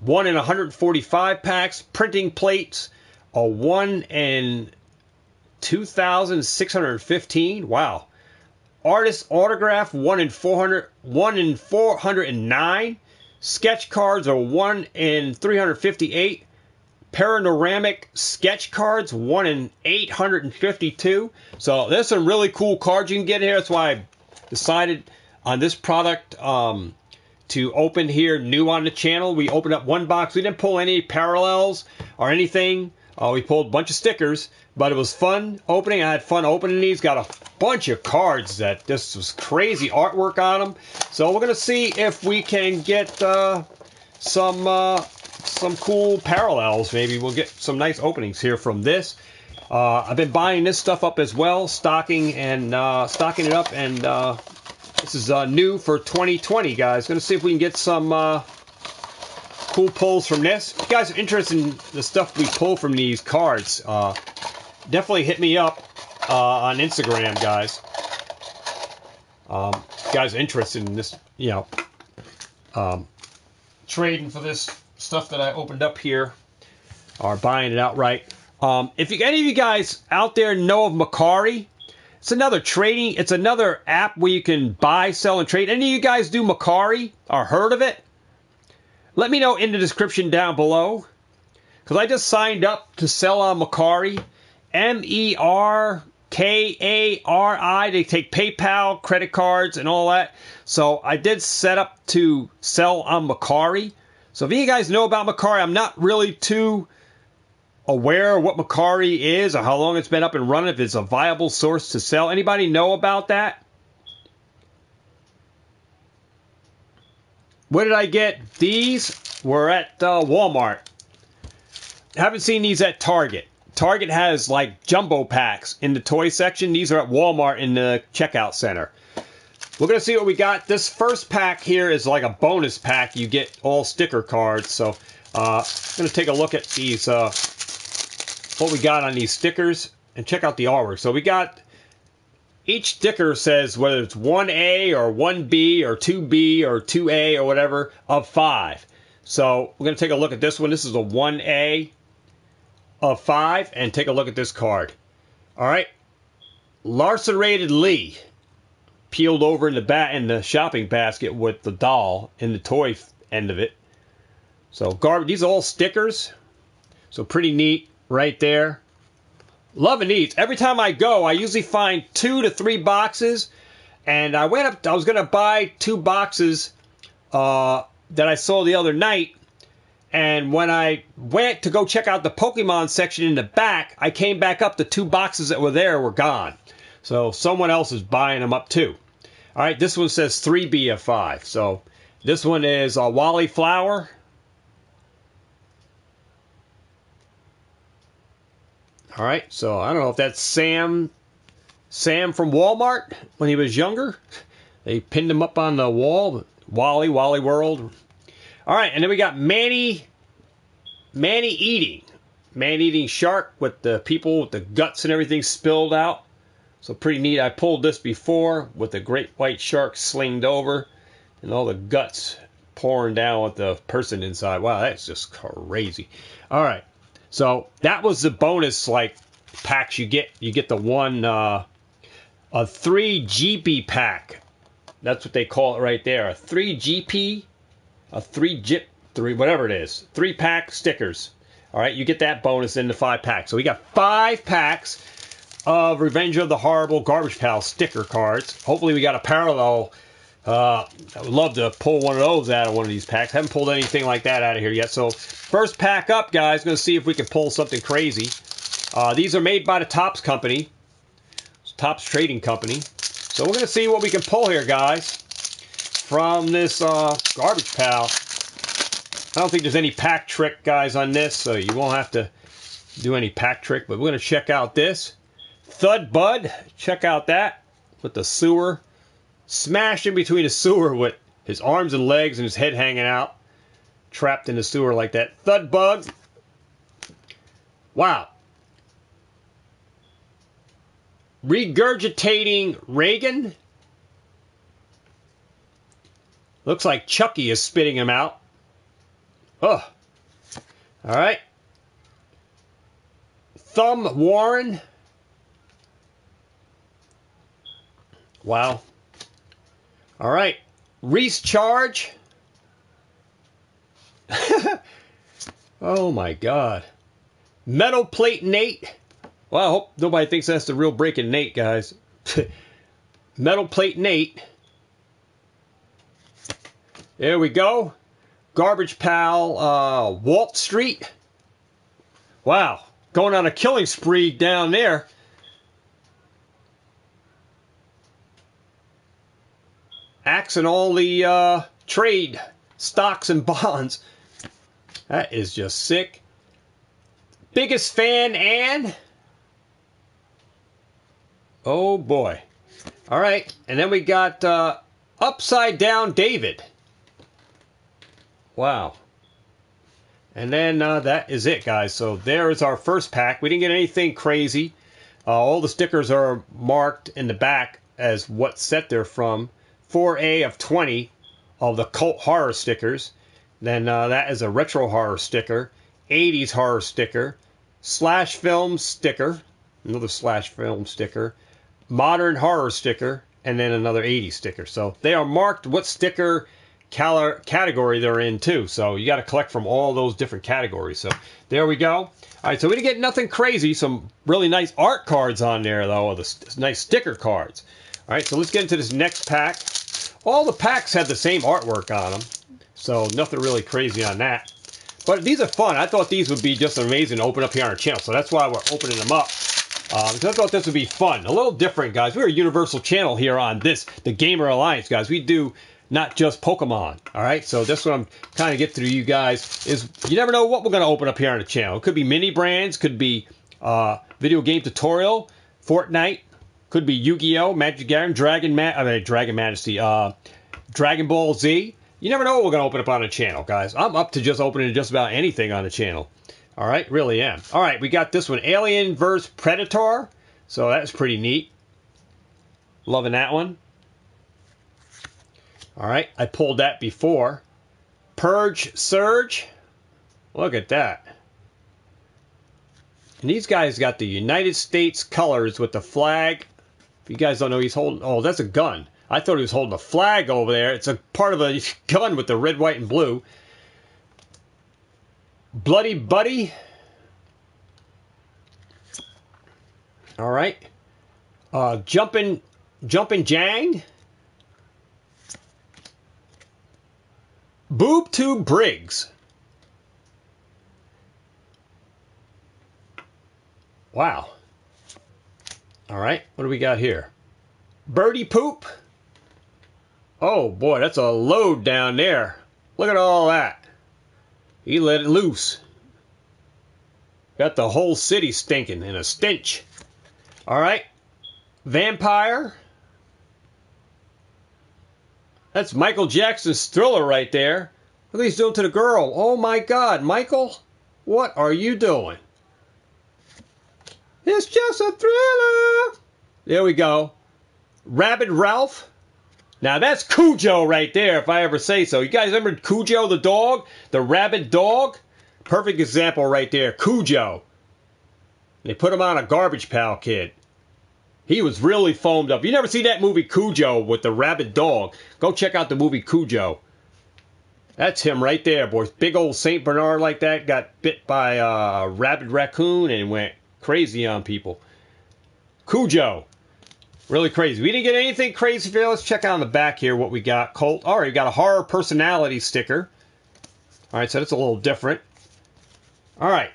1 in 145 packs, printing plates, a 1 in 2,615. Wow. Artist autograph, 1 in 400, 1 in 409. Sketch cards are 1 in 358. Panoramic sketch cards, 1 in 852. So there's some really cool cards you can get here. That's why I decided on this product to open here new on the channel. We opened up one box. We didn't pull any parallels or anything. We pulled a bunch of stickers, but it was fun opening. I had fun opening these. Got a bunch of cards that this was crazy artwork on them. So we're going to see if we can get some cool parallels. Maybe we'll get some nice openings here from this. I've been buying this stuff up as well, stocking it up, and this is new for 2020, guys. Gonna see if we can get some cool pulls from this. If you guys are interested in the stuff we pull from these cards, definitely hit me up on Instagram, guys. If you guys are interested in this, you know, trading for this stuff that I opened up here, or buying it outright. If any of you guys out there know of Mercari, it's another trading, it's another app where you can buy, sell, and trade. Any of you guys do Mercari or heard of it? Let me know in the description down below, because I just signed up to sell on Mercari. M-E-R-K-A-R-I. They take PayPal, credit cards, and all that. So I did set up to sell on Mercari. So if you guys know about Mercari, I'm not really too aware of what Mercari is or how long it's been up and running, if it's a viable source to sell. Anybody know about that? Where did I get these? We're at Walmart. Haven't seen these at Target. Target has like jumbo packs in the toy section. These are at Walmart in the checkout center. We're going to see what we got. This first pack here is like a bonus pack. You get all sticker cards. So I'm going to take a look at these, what we got on these stickers, and check out the artwork. So we got, each sticker says whether it's 1A or 1B or 2B or 2A or whatever of 5. So we're going to take a look at this one. This is a 1A of 5. And take a look at this card. All right. Lacerated Lee. Peeled over in the bat in the shopping basket with the doll in the toy end of it. So garbage. These are all stickers. So pretty neat right there. Loving these. Every time I go, I usually find 2 to 3 boxes, and I went up. I was gonna buy 2 boxes that I saw the other night. And when I went to go check out the Pokemon section in the back, I came back up. The 2 boxes that were there were gone. So someone else is buying them up too. All right, this one says 3B of 5. So this one is a Wally Flower. All right, so I don't know if that's Sam from Walmart when he was younger. They pinned him up on the wall. Wally World. All right, and then we got Man-Eating Shark with the people with the guts and everything spilled out. So pretty neat. I pulled this before with the great white shark slinged over and all the guts pouring down with the person inside. Wow, that's just crazy. All right. So that was the bonus like packs you get. You get the one a 3GP pack. That's what they call it right there. A 3GP, a 3GP, 3 whatever it is. 3 pack stickers. All right, you get that bonus in the 5 packs. So we got 5 packs of Revenge of the Horrible Garbage Pail sticker cards. Hopefully we got a parallel. I would love to pull one of those out of one of these packs. Haven't pulled anything like that out of here yet. So first pack up, guys. Going to see if we can pull something crazy. These are made by the Topps Company. Topps Trading Company. So we're going to see what we can pull here, guys, from this Garbage Pail. I don't think there's any pack trick, guys, on this. So you won't have to do any pack trick. But we're going to check out this. Thud Bud, check out that, with the sewer, smashed in between a sewer with his arms and legs and his head hanging out, trapped in the sewer like that. Thud Bug, wow. Regurgitating Reagan. Looks like Chucky is spitting him out. Oh. All right. Thumb Warren. Wow. All right. Reese Charge. Oh, my God. Metal Plate Nate. Well, I hope nobody thinks that's the real Breaking Nate, guys. Metal Plate Nate. There we go. Garbage Pal Walt Street. Wow. Going on a killing spree down there. Axing all the trade stocks and bonds. That is just sick. Biggest fan, Ann. Oh, boy. All right. And then we got Upside Down David. Wow. And then that is it, guys. So there is our first pack. We didn't get anything crazy. All the stickers are marked in the back as what set they're from. 4A of 20 of the Cult Horror stickers. Then that is a Retro Horror sticker. 80s Horror sticker. Slash Film sticker. Another Slash Film sticker. Modern Horror sticker. And then another 80s sticker. So they are marked what sticker category they're in too. So you got to collect from all those different categories. So there we go. All right, so we didn't get nothing crazy. Some really nice art cards on there though. The nice sticker cards. All right, so let's get into this next pack. All the packs had the same artwork on them. So nothing really crazy on that. But these are fun. I thought these would be just amazing to open up here on our channel. So that's why we're opening them up. Because I thought this would be fun. A little different, guys. We're a universal channel here on this, the Gamer Alliance, guys. We do not just Pokemon. All right? So that's what I'm trying to get through you guys is you never know what we're going to open up here on the channel. It could be mini brands. Could be video game tutorial, Fortnite. Could be Yu-Gi-Oh, Magic Gathering, Dragon Majesty, Dragon Ball Z. You never know what we're going to open up on the channel, guys. I'm up to just opening just about anything on the channel. All right, really am. All right, we got this one, Alien vs. Predator. So that's pretty neat. Loving that one. All right, I pulled that before. Purge Surge. Look at that. And these guys got the United States colors with the flag. If you guys don't know, he's holding... Oh, that's a gun. I thought he was holding a flag over there. It's a part of a gun with the red, white, and blue. Bloody Buddy. All right. Jumpin' Jang. Boob Tube Briggs. Wow. All right. What do we got here? Birdie Poop. Oh, boy. That's a load down there. Look at all that. He let it loose. Got the whole city stinking in a stench. All right. Vampire. That's Michael Jackson's Thriller right there. Look what he's doing to the girl. Oh, my God. Michael, what are you doing? It's just a thriller. There we go. Rabid Ralph. Now that's Cujo right there, if I ever say so. You guys remember Cujo the dog? The rabid dog? Perfect example right there. Cujo. They put him on a Garbage Pail Kid. He was really foamed up. You never see that movie Cujo with the rabid dog. Go check out the movie Cujo. That's him right there, boys. Big old St. Bernard like that. Got bit by a rabid raccoon and went crazy on people. Cujo. Really crazy. We didn't get anything crazy here. Let's check out on the back here what we got. Colt. All right, we got a horror personality sticker. All right, so that's a little different. All right.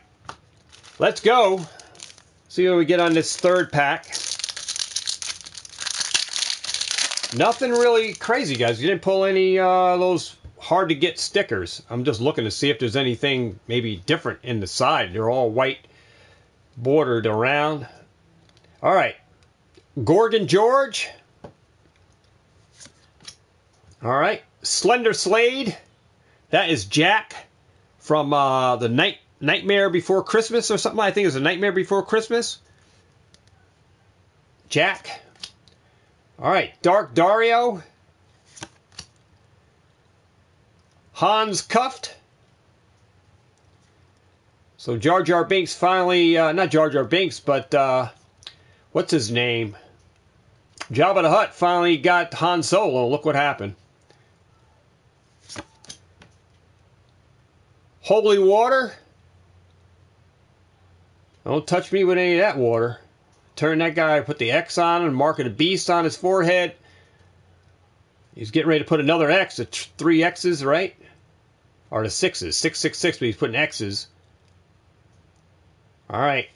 Let's go. See what we get on this third pack. Nothing really crazy, guys. You didn't pull any those hard-to-get stickers. I'm just looking to see if there's anything maybe different in the side. They're all white. Bordered around. All right. Gorgon George. All right. Slender Slade. That is Jack from the Nightmare Before Christmas or something. I think it's a Nightmare Before Christmas. Jack. All right, Dark Dario. Hans Cuffed. So Jar Jar Binks finally, not Jar Jar Binks, but what's his name? Jabba the Hutt finally got Han Solo. Look what happened. Holy water. Don't touch me with any of that water. Turn that guy, put the X on him, marking a beast on his forehead. He's getting ready to put another X, the three X's, right? Or the sixes, 666, but he's putting X's. All right,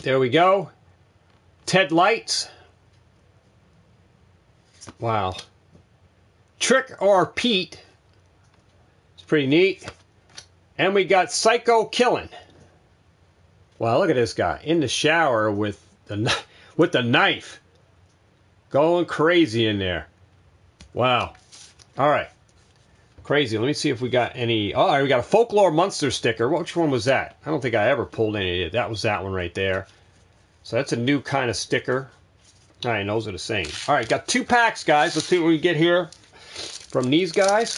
there we go. Ted Lights. Wow. Trick or Pete. It's pretty neat. And we got Psycho Killin'. Wow, look at this guy in the shower with the knife. Going crazy in there. Wow. All right. Crazy. Let me see if we got any. Oh, all right, we got a Folklore Monster sticker. Which one was that? I don't think I ever pulled any of it. That was that one right there. So that's a new kind of sticker. All right, and those are the same. All right, got two packs, guys. Let's see what we get here from these guys.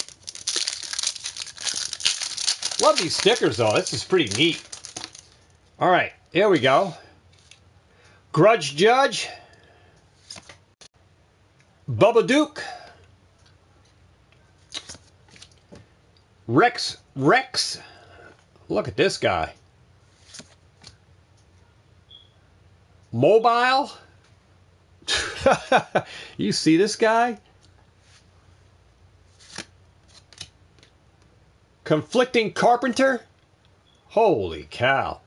Love these stickers, though. This is pretty neat. All right, here we go. Grudge Judge. Bubba Duke. Rex. Look at this guy. Mobile. You see this guy? Conflicting Carpenter. Holy cow.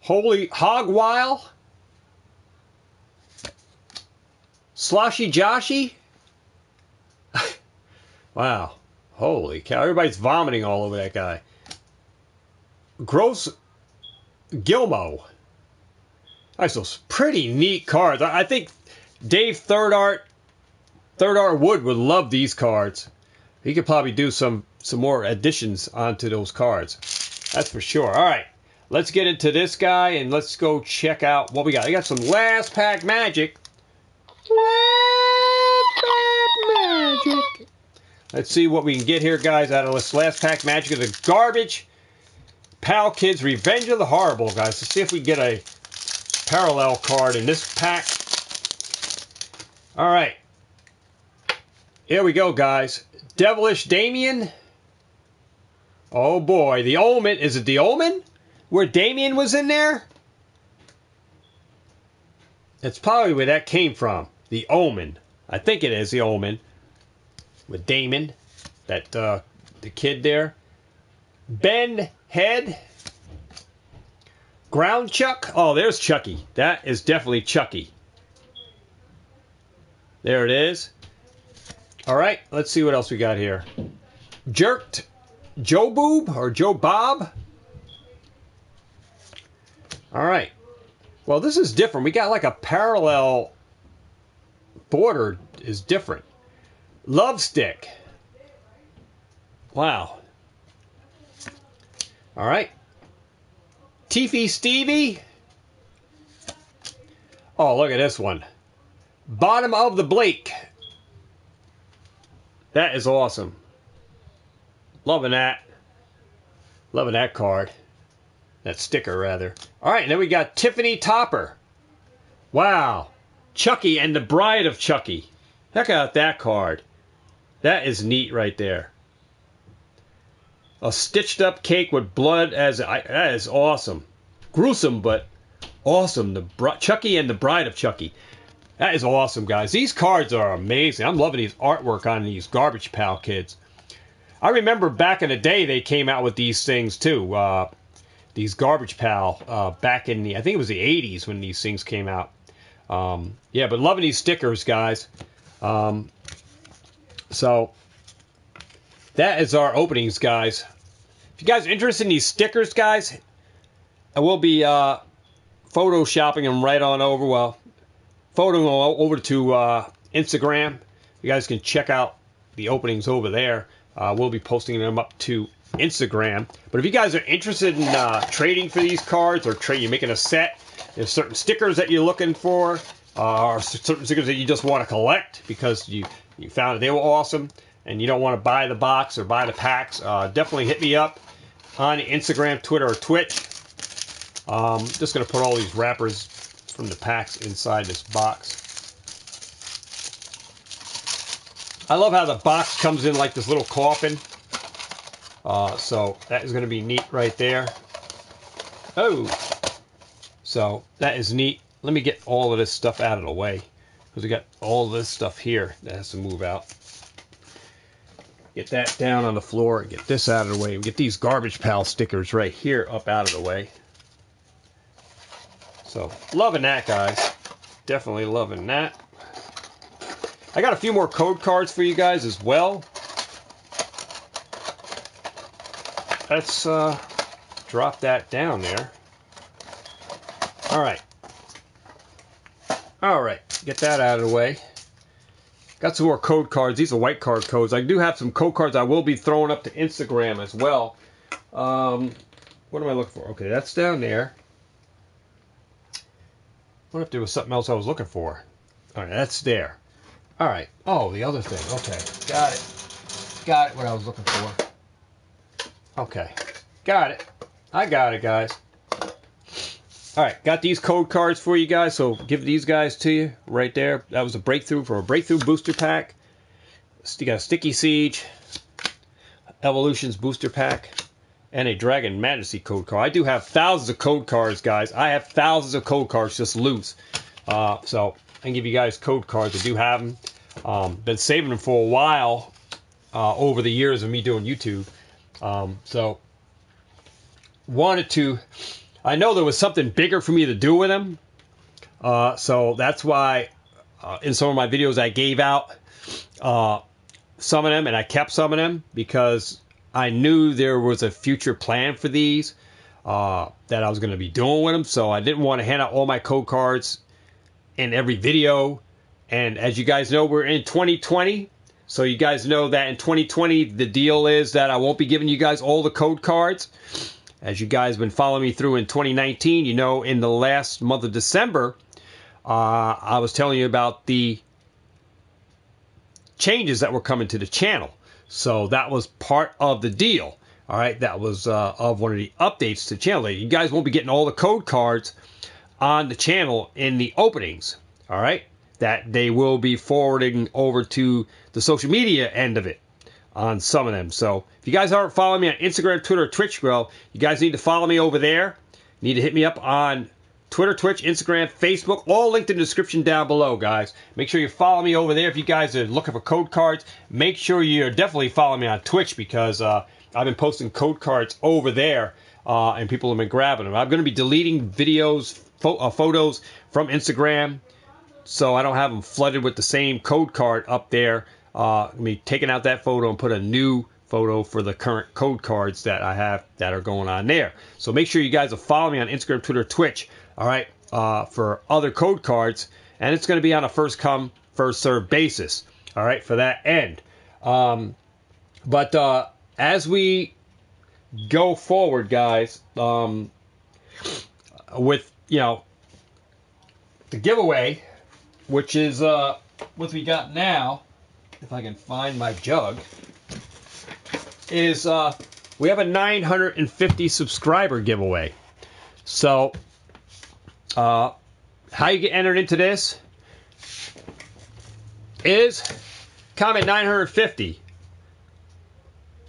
Holy Hogwile. Sloshy Joshy. Wow. Holy cow. Everybody's vomiting all over that guy. Gross Gilmo. All right, so pretty neat cards. I think Dave Third Art Wood would love these cards. He could probably do some more additions onto those cards. That's for sure. All right. Let's get into this guy and let's go check out what we got. I got some Last Pack Magic. Last Pack Magic. Let's see what we can get here, guys, out of this Last Pack Magic of the Garbage Pail Kids Revenge of the Horrible, guys. Let's see if we get a parallel card in this pack. All right. Here we go, guys. Devilish Damien. Oh, boy. The Omen. Is it the Omen? Where Damien was in there? That's probably where that came from. The Omen. I think it is the Omen. With Damon. That, the kid there. Ben Head. Ground Chuck. Oh, there's Chucky. That is definitely Chucky. There it is. All right. Let's see what else we got here. Jerked Joe Boob or Joe Bob. All right. Well, this is different. We got like a parallel border is different. Love Stick. Wow. All right. Teefy Stevie. Oh, look at this one. Bottom of the Blake. That is awesome. Loving that. Loving that card. That sticker, rather. All right, and then we got Tiffany Topper. Wow. Chucky and the Bride of Chucky. Check out that card. That is neat right there. A stitched up cake with blood as... That is awesome. Gruesome, but awesome. Chucky and the Bride of Chucky. That is awesome, guys. These cards are amazing. I'm loving these artwork on these Garbage Pail Kids. I remember back in the day they came out with these things, too. These Garbage Pail back in the, I think it was the 80s when these things came out. Yeah, but loving these stickers, guys. So that is our openings, guys. If you guys are interested in these stickers, guys, I will be photoshopping them right on over. Well, photoing them over to Instagram. You guys can check out the openings over there. We'll be posting them up to Instagram. But if you guys are interested in trading for these cards, or you're making a set, there's certain stickers that you're looking for, or certain stickers that you just want to collect because you found that they were awesome and you don't want to buy the box or buy the packs, definitely hit me up on Instagram, Twitter, or Twitch. Just going to put all these wrappers from the packs inside this box. I love how the box comes in like this little coffin. So that is going to be neat right there. Oh, so that is neat. Let me get all of this stuff out of the way, because we got all this stuff here that has to move out. Get that down on the floor and get this out of the way. We get these Garbage Pail stickers right here up out of the way. So loving that, guys. Definitely loving that. I got a few more code cards for you guys as well. Let's drop that down there. All right, get that out of the way. Got some more code cards. These are white card codes. I do have some code cards I will be throwing up to Instagram as well. What am I looking for? Okay, that's down there. What if there was something else I was looking for? All right, that's there. All right. Oh, the other thing. Okay. Got it. Got it, what I was looking for. Okay. Got it. I got it, guys. All right. Got these code cards for you guys, so give these guys to you right there. That was a breakthrough for a breakthrough booster pack. You got a Sticky Siege, Evolutions booster pack, and a Dragon Majesty code card. I do have thousands of code cards, guys. I have thousands of code cards just loose. So I can give you guys code cards. I do have them. Been saving them for a while over the years of me doing YouTube. So wanted to. I know there was something bigger for me to do with them. So that's why in some of my videos I gave out some of them, and I kept some of them because I knew there was a future plan for these that I was going to be doing with them. So I didn't want to hand out all my code cards in every video. And as you guys know, we're in 2020, so you guys know that in 2020 the deal is that I won't be giving you guys all the code cards. As you guys have been following me through in 2019, you know, in the last month of December, I was telling you about the changes that were coming to the channel. So that was part of the deal. All right, that was of one of the updates to the channel. You guys won't be getting all the code cards on the channel in the openings, all right, that they will be forwarding over to the social media end of it on some of them. So if you guys aren't following me on Instagram, Twitter, or Twitch, well, you guys need to follow me over there. You need to hit me up on Twitter, Twitch, Instagram, Facebook, all linked in the description down below, guys. Make sure you follow me over there if you guys are looking for code cards. Make sure you're definitely following me on Twitch, because I've been posting code cards over there, and people have been grabbing them. I'm going to be deleting videos, photos from Instagram, so I don't have them flooded with the same code card up there. I mean, taking out that photo and put a new photo for the current code cards that I have that are going on there. So make sure you guys are following me on Instagram, Twitter, Twitch, all right, for other code cards. And it's going to be on a first come, first serve basis, all right, for that end. But as we go forward, guys, with, you know, the giveaway, which is what we got now, if I can find my jug, is we have a 950 subscriber giveaway. So how you get entered into this is comment 950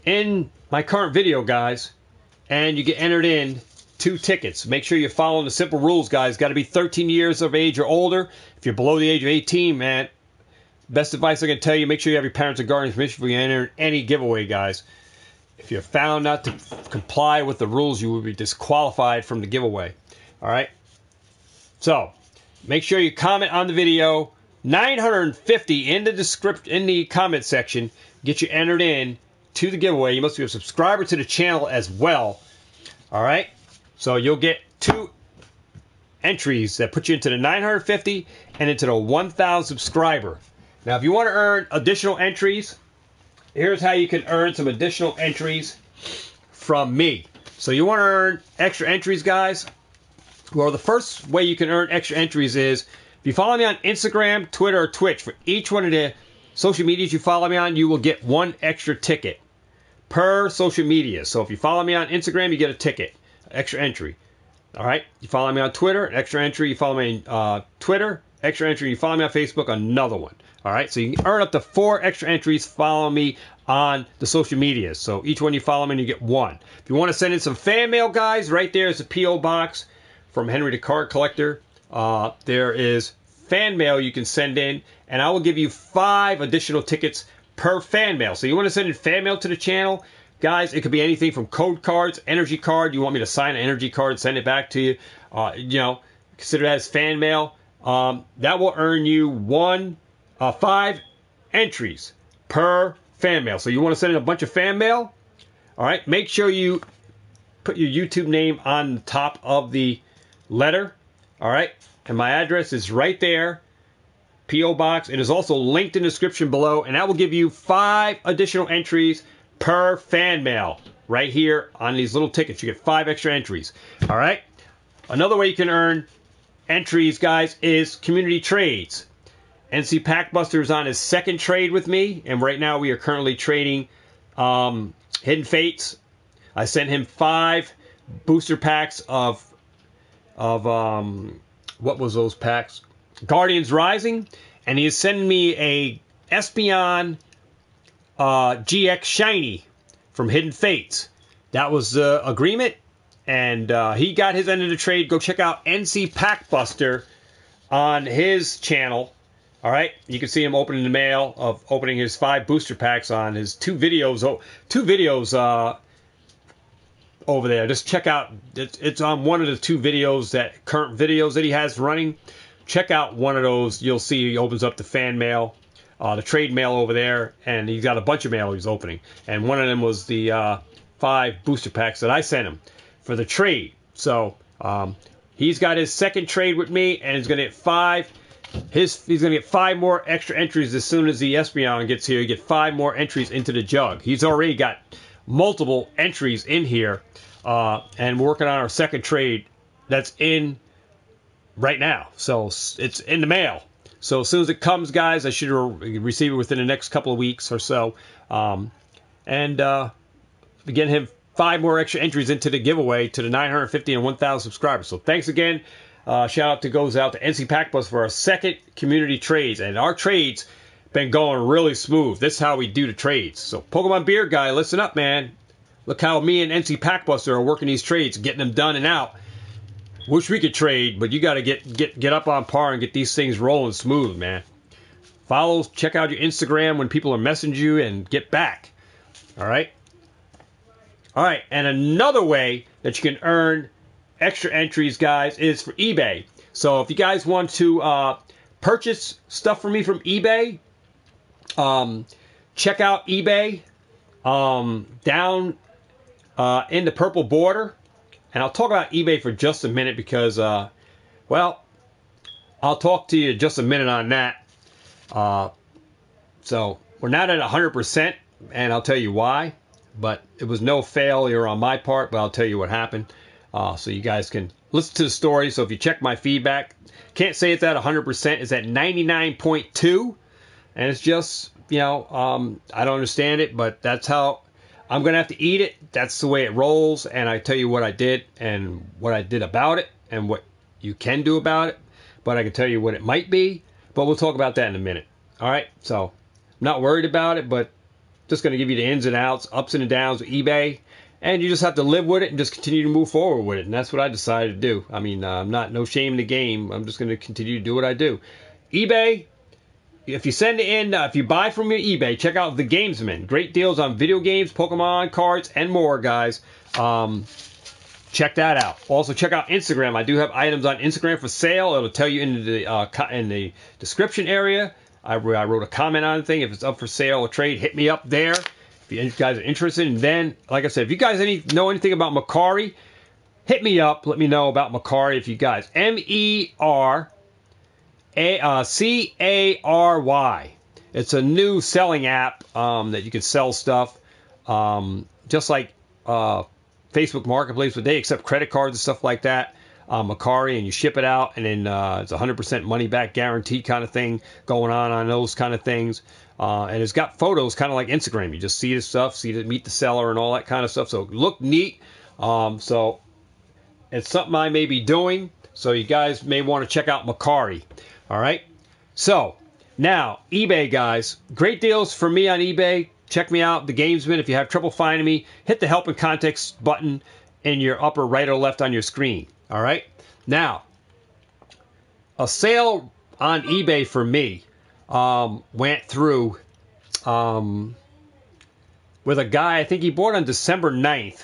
in my current video, guys, and you get entered in 2 tickets. Make sure you're following the simple rules, guys. Got to be 13 years of age or older. If you're below the age of 18, man, best advice I can tell you, make sure you have your parents or guardians' permission before you enter any giveaway, guys. If you're found not to comply with the rules, you will be disqualified from the giveaway. All right? So make sure you comment on the video. 950 in the description, in the comment section, get you entered in to the giveaway. You must be a subscriber to the channel as well. All right? So you'll get 2 entries that put you into the 950 and into the 1,000 subscriber. Now, if you want to earn additional entries, here's how you can earn some additional entries from me. So you want to earn extra entries, guys? Well, the first way you can earn extra entries is if you follow me on Instagram, Twitter, or Twitch. For each one of the social medias you follow me on, you will get one extra ticket per social media. So if you follow me on Instagram, you get a ticket, extra entry. All right? You follow me on Twitter, an extra entry. You follow me on Twitter, extra entry. You follow me on Facebook, another one. All right? So you can earn up to 4 extra entries following me on the social media. So each one you follow me, and you get one. If you want to send in some fan mail, guys, right there is a P.O. box from Henry the Card Collector. There is fan mail you can send in, and I will give you 5 additional tickets per fan mail. So you want to send in fan mail to the channel, guys, it could be anything from code cards, energy card. You want me to sign an energy card, send it back to you. You know, consider that as fan mail. That will earn you 5 entries per fan mail. So you want to send in a bunch of fan mail. All right, make sure you put your YouTube name on the top of the letter. All right, and my address is right there, P.O. Box. It is also linked in the description below, and that will give you 5 additional entries per fan mail right here on these little tickets. You get 5 extra entries. All right, another way you can earn entries, guys, is community trades. NC Packbuster is on his 2nd trade with me, and right now we are currently trading Hidden Fates. I sent him 5 booster packs of what was those packs? Guardians Rising, and he is sending me a Espeon GX Shiny from Hidden Fates. That was the agreement, and he got his end of the trade. Go check out NC Packbuster on his channel. All right, you can see him opening the mail of opening his 5 booster packs on his 2 videos. Oh, 2 videos over there. Just check out. It's on one of the 2 videos that current videos that he has running. Check out one of those. You'll see he opens up the fan mail, the trade mail over there, and he's got a bunch of mail he's opening. And one of them was the 5 booster packs that I sent him for the trade. So he's got his 2nd trade with me, and he's gonna get 5. He's going to get 5 more extra entries as soon as the Espeon gets here. You get 5 more entries into the jug. He's already got multiple entries in here. And we're working on our 2nd trade that's in right now. So it's in the mail. So as soon as it comes, guys, I should receive it within the next couple of weeks or so. Get him 5 more extra entries into the giveaway to the 950 and 1,000 subscribers. So thanks again. Shout out goes out to NC Packbus for our 2nd community trades. And our trades been going really smooth. This is how we do the trades. So Pokemon Beard Guy, listen up, man. Look how me and NC Packbuster are working these trades, getting them done and out. Wish we could trade, but you got to get up on par and get these things rolling smooth, man. Follow, check out your Instagram when people are messaging you and get back. All right? All right, and another way that you can earn extra entries, guys, is for eBay. So if you guys want to purchase stuff for me from eBay, check out eBay down in the purple border. And I'll talk about eBay for just a minute because, well, I'll talk to you just a minute on that. So we're not at 100%, and I'll tell you why. But it was no failure on my part, but I'll tell you what happened. So you guys can listen to the story. So if you check my feedback, can't say it's at 100%. It's at 99.2. And it's just, you know, I don't understand it, but that's how I'm going to have to eat it. That's the way it rolls. And I tell you what I did and what I did about it and what you can do about it. But I can tell you what it might be. But we'll talk about that in a minute. All right. So I'm not worried about it, but just going to give you the ins and outs, ups and downs of eBay. And you just have to live with it and just continue to move forward with it. And that's what I decided to do. I mean, I'm not no shame in the game. I'm just going to continue to do what I do. eBay, if you send in, if you buy from your eBay, check out The Gamesman. Great deals on video games, Pokemon cards, and more, guys. Check that out. Also, check out Instagram. I do have items on Instagram for sale. It'll tell you in the description area. I wrote a comment on the thing. If it's up for sale or trade, hit me up there. If you guys are interested, and then, like I said, if you guys know anything about Mercari, hit me up. Let me know about Mercari if you guys. M-E-R-C-A-R-Y. It's a new selling app that you can sell stuff, just like Facebook Marketplace, but they accept credit cards and stuff like that. Mercari, and you ship it out, and then it's 100% money back guarantee kind of thing going on those kind of things. And it's got photos kind of like Instagram. You just see the stuff, meet the seller and all that kind of stuff. So look neat. So it's something I may be doing. So you guys may want to check out Mercari. All right. So now eBay, guys, great deals for me on eBay. Check me out, The Gamesman. If you have trouble finding me, hit the help and contacts button in your upper right or left on your screen. All right. Now, a sale on eBay for me went through with a guy. I think he bought on December 9th.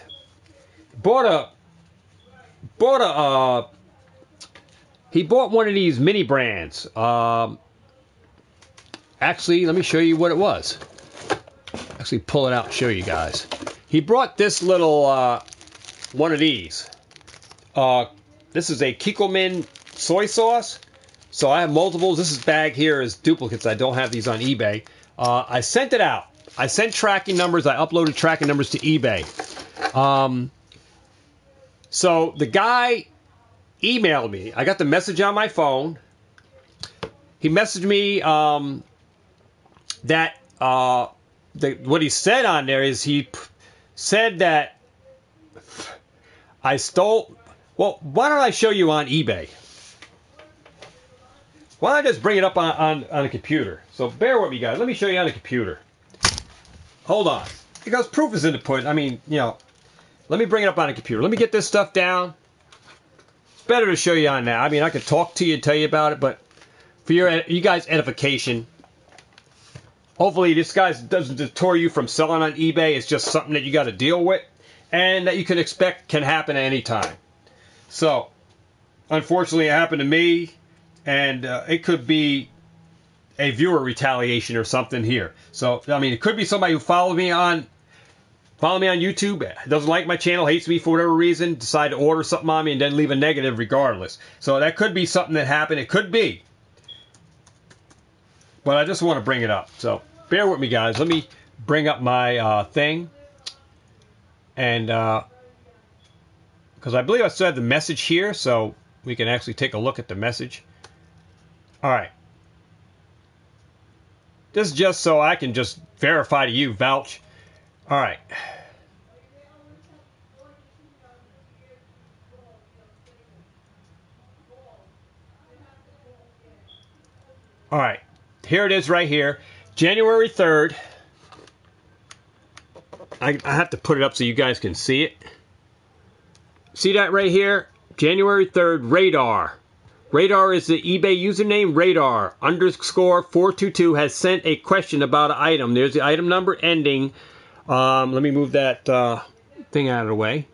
He bought one of these mini brands. Actually, let me show you what it was. Actually, pull it out and show you guys. He brought this little one of these. This is a Kikkoman soy sauce. So I have multiples. This is bag here is duplicates. I don't have these on eBay. I sent it out. I sent tracking numbers. I uploaded tracking numbers to eBay. So the guy emailed me. I got the message on my phone. He messaged me that what he said on there is he said that I stole... Well, why don't I show you on eBay? Why don't I just bring it up on a computer? So bear with me, guys. Let me show you on a computer. Hold on. Because proof is in the pudding. I mean, you know, let me bring it up on a computer. Let me get this stuff down. It's better to show you on now. I mean, I could talk to you and tell you about it, but for you guys' edification, hopefully this guy doesn't deter you from selling on eBay. It's just something that you got to deal with and that you can expect can happen at any time. So, unfortunately, it happened to me, and it could be a viewer retaliation or something here. So, I mean, it could be somebody who followed me on YouTube, doesn't like my channel, hates me for whatever reason, decide to order something on me, and then leave a negative regardless. So that could be something that happened. It could be. But I just want to bring it up. So, bear with me, guys. Let me bring up my thing, and... because I believe I still have the message here, so we can actually take a look at the message. All right. This is just so I can just verify to you, vouch. All right. All right. Here it is right here. January 3rd. I have to put it up so you guys can see it. See that right here? January 3rd, Radar. Radar is the eBay username. Radar underscore 422 has sent a question about an item. There's the item number ending. Let me move that thing out of the way.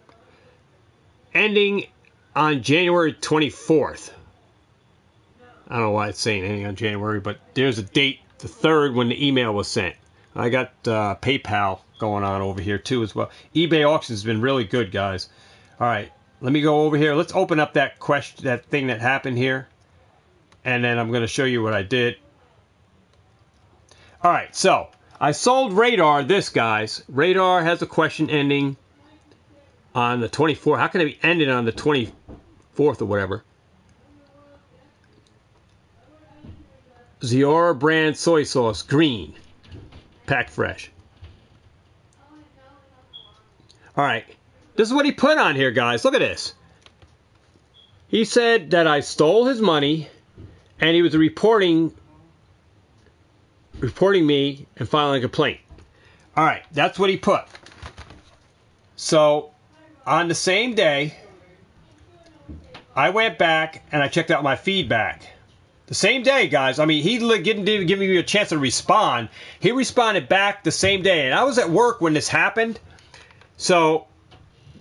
Ending on January 24th. I don't know why it's saying ending on January, but there's a date, the 3rd, when the email was sent. I got PayPal going on over here too as well. eBay auctions has been really good, guys. All right, let me go over here. Let's open up that question, that thing that happened here, and then I'm going to show you what I did. All right, so I sold Radar this, guys. Radar has a question ending on the 24th. How can it be ended on the 24th or whatever? Ziora brand soy sauce, green, packed fresh. All right. This is what he put on here, guys. Look at this. He said that I stole his money, and he was reporting me and filing a complaint. All right, that's what he put. So on the same day, I went back and I checked out my feedback. The same day, guys. I mean, he didn't even give me a chance to respond. He responded back the same day, and I was at work when this happened. So...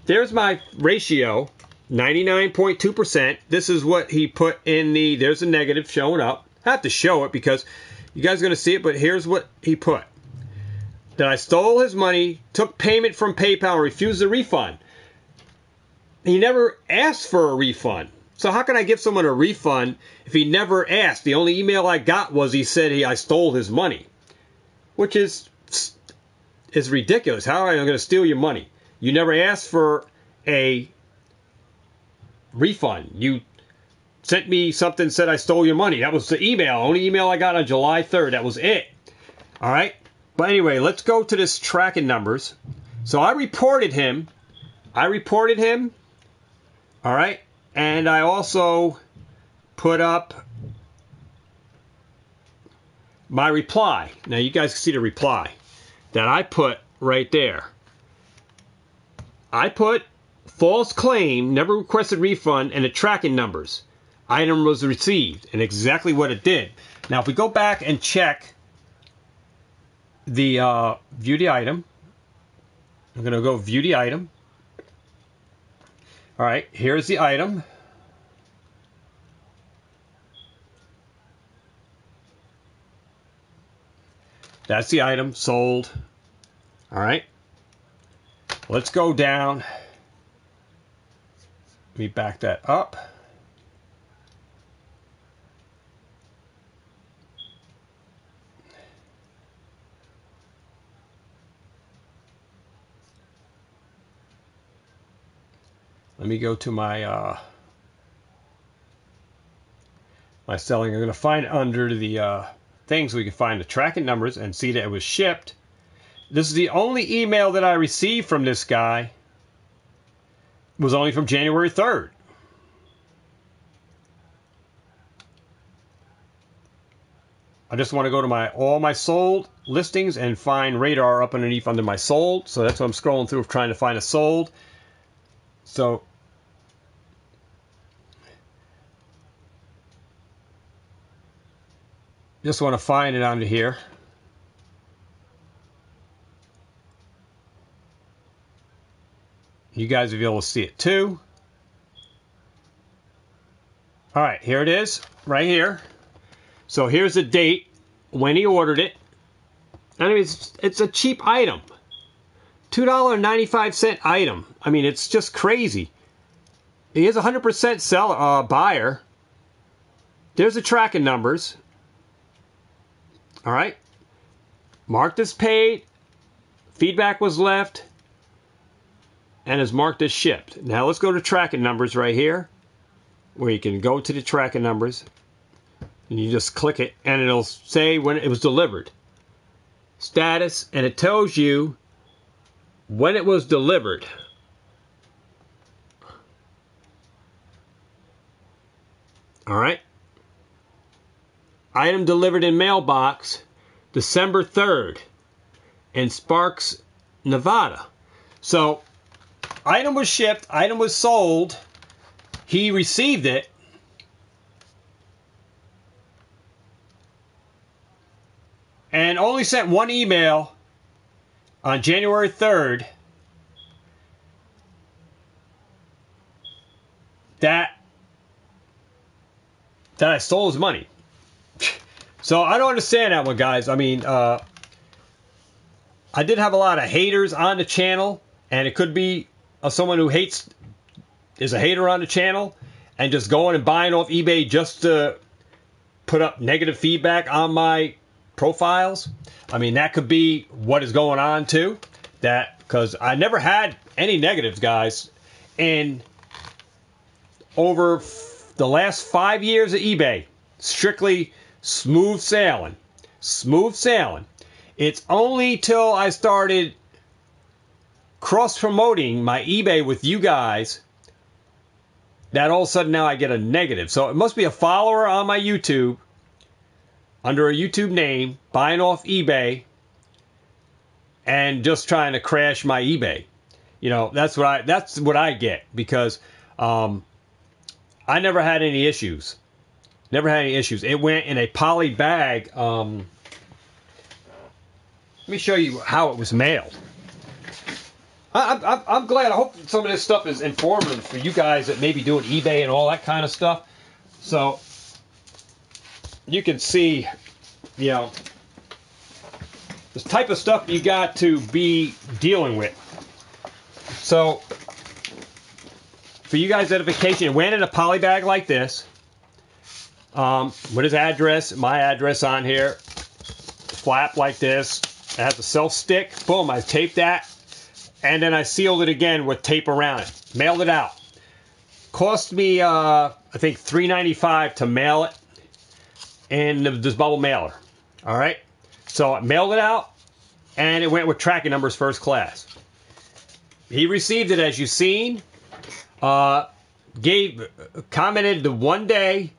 there's my ratio, 99.2%. This is what he put in the, there's a negative showing up. I have to show it because you guys are going to see it, but here's what he put. That I stole his money, took payment from PayPal, and refused the refund. He never asked for a refund. So how can I give someone a refund if he never asked? The only email I got was he said I stole his money, which is ridiculous. How am I going to steal your money? You never asked for a refund. You sent me something, said I stole your money. That was the email, only email I got on July 3rd. That was it. All right. But anyway, let's go to this tracking numbers. So I reported him. All right. And I also put up my reply. Now you guys can see the reply that I put right there. I put false claim, never requested refund, and the tracking numbers. Item was received, and exactly what it did. Now if we go back and check the view the item, I'm gonna go view the item. All right, here's the item. That's the item sold. All right. Let's go down. Let me back that up. Let me go to my my selling. I'm going to find under the things we can find the tracking numbers and see that it was shipped. This is the only email that I received from this guy. It was only from January 3rd. I just want to go to my all my sold listings and find Radar up underneath under my sold. So that's what I'm scrolling through, trying to find a sold. So just want to find it under here. You guys will be able to see it too. All right, here it is, right here. So here's the date when he ordered it. Anyways, it's a cheap item, $2.95 item. I mean, it's just crazy. He is 100% seller buyer. There's the tracking numbers. All right, marked as paid. Feedback was left, and is marked as shipped. Now let's go to tracking numbers right here, where you can go to the tracking numbers, and you just click it, and it'll say when it was delivered, status, and it tells you when it was delivered. All right. Item delivered in mailbox December 3rd in Sparks, Nevada. So item was shipped, item was sold, he received it. And only sent one email on January 3rd that I stole his money. So I don't understand that one, guys. I mean, I did have a lot of haters on the channel, and it could be someone who hates, is a hater on the channel, and just going and buying off eBay just to put up negative feedback on my profiles. I mean, that could be what is going on too. That, because I never had any negatives, guys, in over the last 5 years of eBay. Strictly smooth sailing, smooth sailing. It's only till I started cross-promoting my eBay with you guys that all of a sudden now I get a negative. So it must be a follower on my YouTube under a YouTube name buying off eBay and just trying to crash my eBay. You know, that's what I get, because I never had any issues. Never had any issues. It went in a poly bag. Let me show you how it was mailed. I'm glad. I hope some of this stuff is informative for you guys that may be doing eBay and all that kind of stuff. So you can see, you know, this type of stuff you got to be dealing with. So for you guys' edification, it went in a poly bag like this. With his address, my address on here, flap like this. It has a self stick. Boom, I taped that, and then I sealed it again with tape around it. Mailed it out. Cost me, I think, $3.95 to mail it in this bubble mailer. All right. So I mailed it out, and it went with tracking numbers first class. He received it, as you've seen. Commented the one day,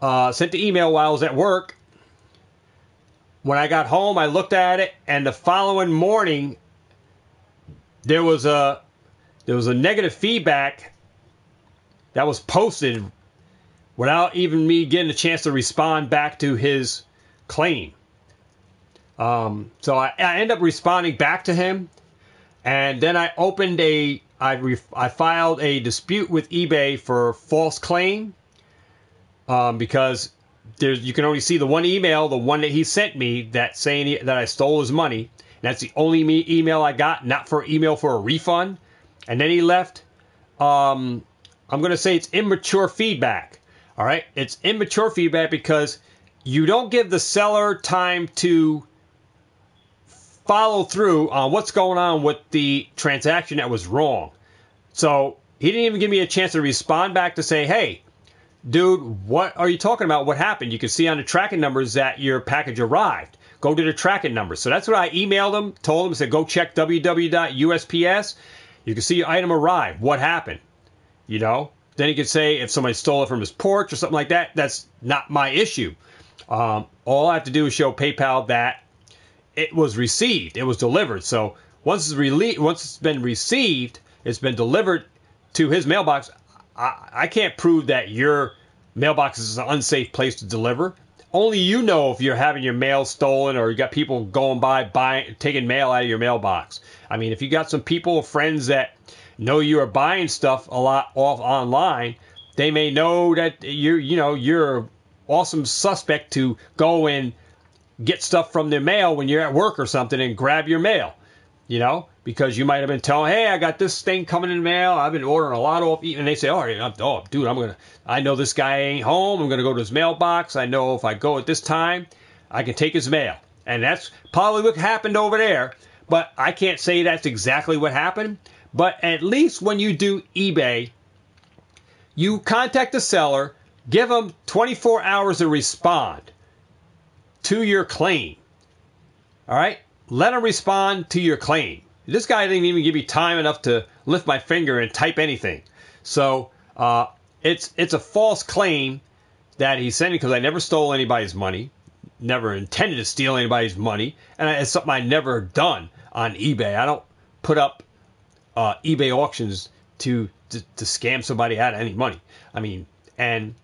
sent the email while I was at work. When I got home, I looked at it, and the following morning, there was a negative feedback that was posted without even me getting a chance to respond back to his claim. So I ended up responding back to him, and then I opened I filed a dispute with eBay for false claim, because you can only see the one email, the one that he sent me, that saying that I stole his money. And that's the only email I got, not for email for a refund. And then he left, I'm going to say it's immature feedback. All right. It's immature feedback because you don't give the seller time to follow through on what's going on with the transaction that was wrong. So he didn't even give me a chance to respond back to say, hey, dude, what are you talking about? What happened? You can see on the tracking numbers that your package arrived. Go to the tracking numbers. So that's what I emailed him, told him, said, go check www.usps. You can see your item arrived. What happened? You know, then he could say if somebody stole it from his porch or something like that, that's not my issue. All I have to do is show PayPal that it was received, it was delivered. So once it's been received, it's been delivered to his mailbox. I can't prove that your mailbox is an unsafe place to deliver. Only you know if you're having your mail stolen or you got people going by taking mail out of your mailbox. I mean, if you got some people, friends that know you are buying stuff a lot off online, they may know that you're an awesome suspect to go and get stuff from their mail when you're at work or something and grab your mail, you know, because you might have been telling, hey, I got this thing coming in the mail. I've been ordering a lot off eBay, and they say, oh, dude, I know this guy ain't home. I'm going to go to his mailbox. I know if I go at this time, I can take his mail. And that's probably what happened over there. But I can't say that's exactly what happened. But at least when you do eBay, you contact the seller, give them 24 hours to respond to your claim. All right? Let them respond to your claim. This guy didn't even give me time enough to lift my finger and type anything. So it's a false claim that he's sending because I never stole anybody's money, never intended to steal anybody's money, and it's something I never done on eBay. I don't put up eBay auctions to scam somebody out of any money. I mean, and,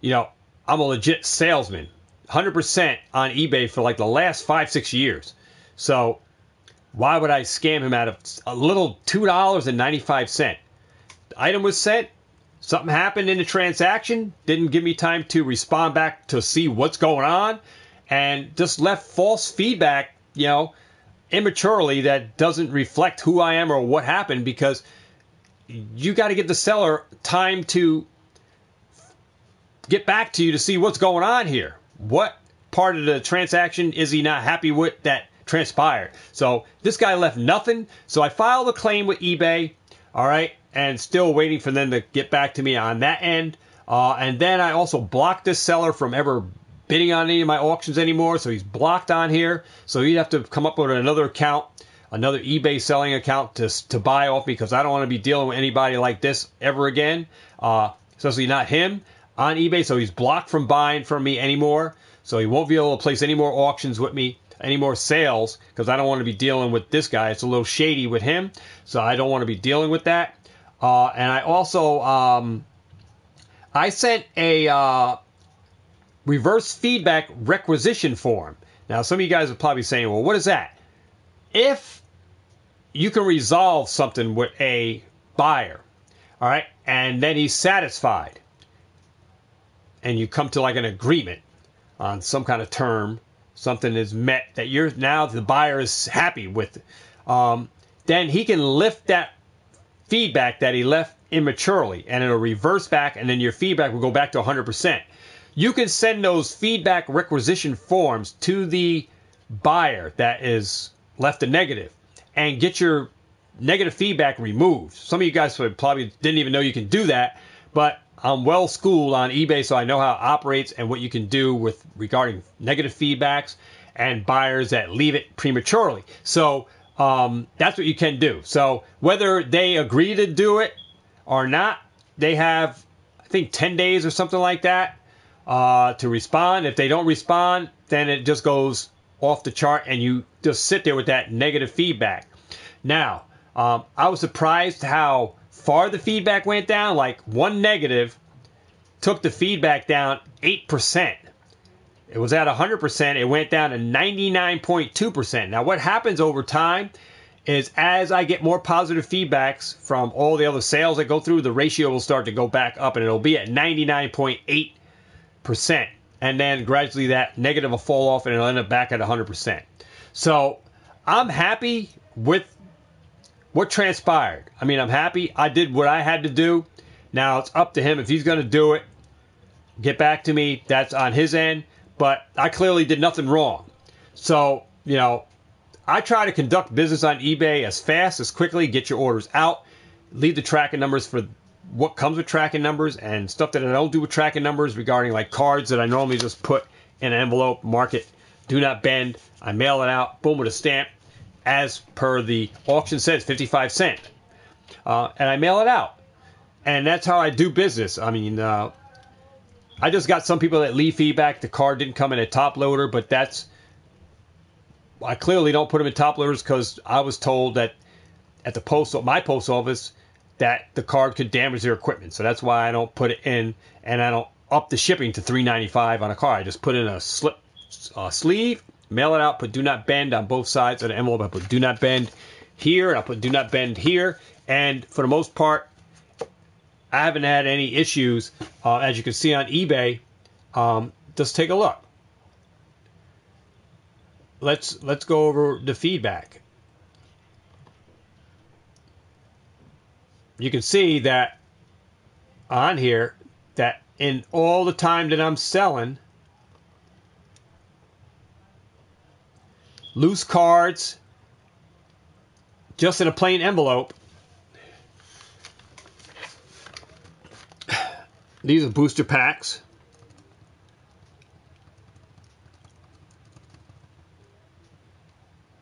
you know, I'm a legit salesman, 100% on eBay for like the last 5-6 years. So why would I scam him out of a little $2.95? The item was sent. Something happened in the transaction. Didn't give me time to respond back to see what's going on. And just left false feedback, you know, immaturely that doesn't reflect who I am or what happened, because you got to give the seller time to get back to you to see what's going on here. What part of the transaction is he not happy with that transpired? So this guy left nothing. So I filed a claim with eBay, all right, and still waiting for them to get back to me on that end. And then I also blocked this seller from ever bidding on any of my auctions anymore, so he's blocked on here. So you'd have to come up with another account, another eBay selling account to buy off, because I don't want to be dealing with anybody like this ever again, especially not him on eBay. So he's blocked from buying from me anymore, so he won't be able to place any more auctions with me, any more sales, because I don't want to be dealing with this guy. It's a little shady with him, so I don't want to be dealing with that. And I also I sent a reverse feedback requisition form. Now, some of you guys are probably saying, well, what is that? If you can resolve something with a buyer, all right, and then he's satisfied, and you come to like an agreement on some kind of term, something is met that you're now the buyer is happy with, then he can lift that feedback that he left immaturely, and it'll reverse back, and then your feedback will go back to 100%. You can send those feedback requisition forms to the buyer that is left a negative and get your negative feedback removed. Some of you guys probably didn't even know you can do that, but I'm well schooled on eBay, so I know how it operates and what you can do with regarding negative feedbacks and buyers that leave it prematurely. So that's what you can do. So whether they agree to do it or not, they have, I think, 10 days or something like that to respond. If they don't respond, then it just goes off the chart and you just sit there with that negative feedback. Now, I was surprised how far the feedback went down. Like, one negative took the feedback down 8%. It was at 100%. It went down to 99.2%. Now, what happens over time is as I get more positive feedbacks from all the other sales that go through, the ratio will start to go back up, and it'll be at 99.8%. And then gradually that negative will fall off, and it'll end up back at 100%. So I'm happy with what transpired. I mean, I'm happy. I did what I had to do. Now it's up to him. If he's going to do it, get back to me. That's on his end. But I clearly did nothing wrong. So, you know, I try to conduct business on eBay as fast, as quickly, get your orders out, leave the tracking numbers for what comes with tracking numbers and stuff that I don't do with tracking numbers regarding like cards that I normally just put in an envelope, mark it, do not bend. I mail it out, boom, with a stamp, as per the auction says, 55 cents. And I mail it out. And that's how I do business. I mean, I just got some people that leave feedback. The card didn't come in a top loader, but that's, I clearly don't put them in top loaders because I was told that at the post office that the card could damage their equipment. So that's why I don't put it in, and I don't up the shipping to $3.95 on a card. I just put in a slip sleeve, mail it out, put do not bend on both sides of the envelope. I put do not bend here, and I put do not bend here. And for the most part, I haven't had any issues. As you can see on eBay, just take a look. Let's go over the feedback. You can see that on here that in all the time that I'm selling, loose cards, just in a plain envelope. These are booster packs.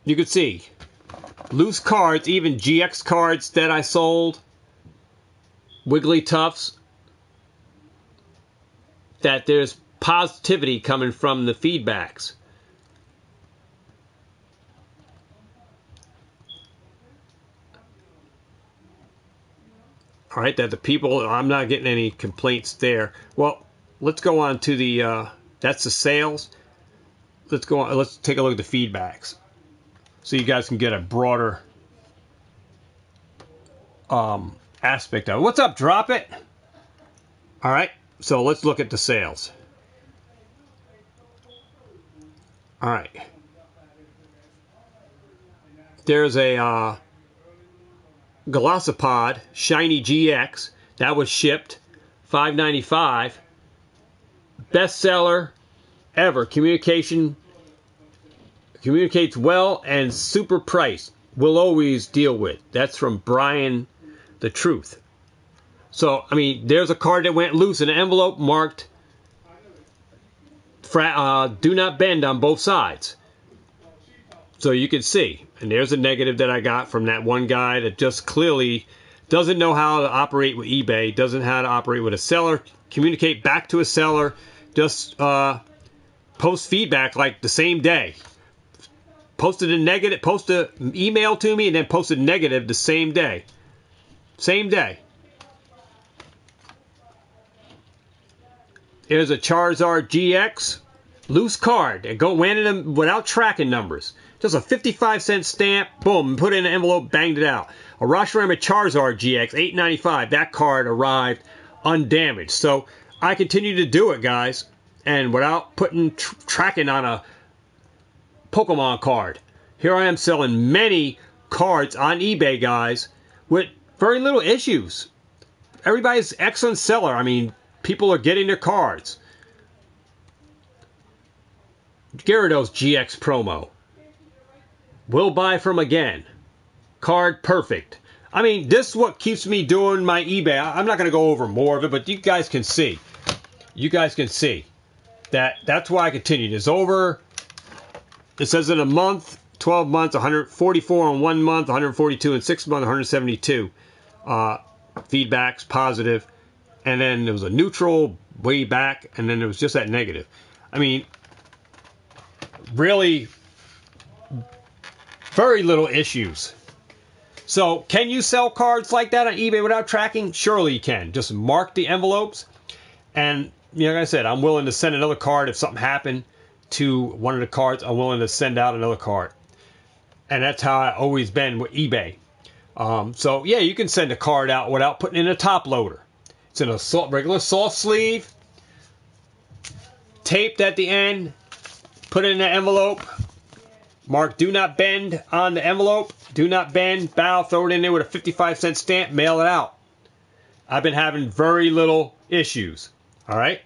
You can see loose cards, even GX cards that I sold, Wigglytuffs, that there's positivity coming from the feedbacks. All right, that the people, I'm not getting any complaints there. Well, let's go on to the, that's the sales. Let's go on, let's take a look at the feedbacks, so you guys can get a broader aspect of it. What's up, Drop It? All right, so let's look at the sales. All right. There's a Glossopod Shiny GX that was shipped, $5.95. Bestseller ever. Communicates well and super price. Will always deal with. That's from Brian the Truth. So, I mean, there's a card that went loose in an envelope marked do not bend on both sides. So you can see. And there's a negative that I got from that one guy that just clearly doesn't know how to operate with eBay, doesn't know how to operate with a seller, communicate back to a seller, just post feedback like the same day. Posted a negative, posted an email to me, and then posted negative the same day. Same day. Here's a Charizard GX loose card. It went in them without tracking numbers. Just a 55-cent stamp. Boom. Put it in an envelope. Banged it out. A Roshirama Charizard GX, $8.95. That card arrived undamaged. So I continue to do it, guys. And without putting tracking on a Pokemon card. Here I am selling many cards on eBay, guys, with very little issues. Everybody's an excellent seller. I mean, people are getting their cards. Gyarados GX promo. Will buy from again. card perfect. I mean, this is what keeps me doing my eBay. I'm not going to go over more of it, but you guys can see. You guys can see that that's why I continue. It's over. It says in a month, 12 months, 144 in 1 month, 142 in 6 months, 172. Feedback's positive. And then there was a neutral way back. And then there was just that negative. I mean, really, very little issues. So, can you sell cards like that on eBay without tracking? Surely you can. Just mark the envelopes. And, you know, like I said, I'm willing to send another card if something happened to one of the cards. I'm willing to send out another card. And that's how I've always been with eBay. So, yeah, you can send a card out without putting in a top loader. It's in a regular soft sleeve. Taped at the end. Put it in the envelope. Mark, do not bend on the envelope. Do not bend. Bow. Throw it in there with a 55-cent stamp. Mail it out. I've been having very little issues. All right?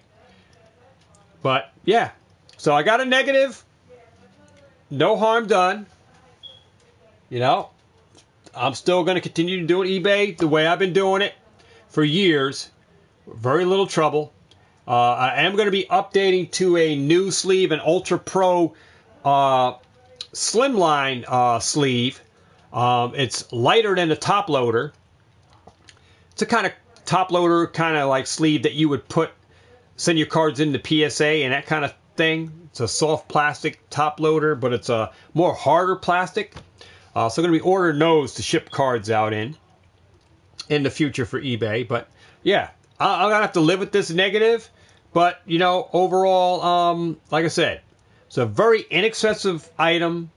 But, yeah. So I got a negative. No harm done. You know? I'm still going to continue doing eBay the way I've been doing it for years. Very little trouble. I am going to be updating to a new sleeve, an Ultra Pro Slimline sleeve. It's lighter than the top loader. It's a kind of top loader kind of like sleeve that you would put, send your cards into PSA and that kind of thing. It's a soft plastic top loader, but it's a more harder plastic. So I'm going to be ordering those to ship cards out in the future for eBay. But yeah, I'm going to have to live with this negative. But, you know, overall, like I said, it's a very inexpensive item.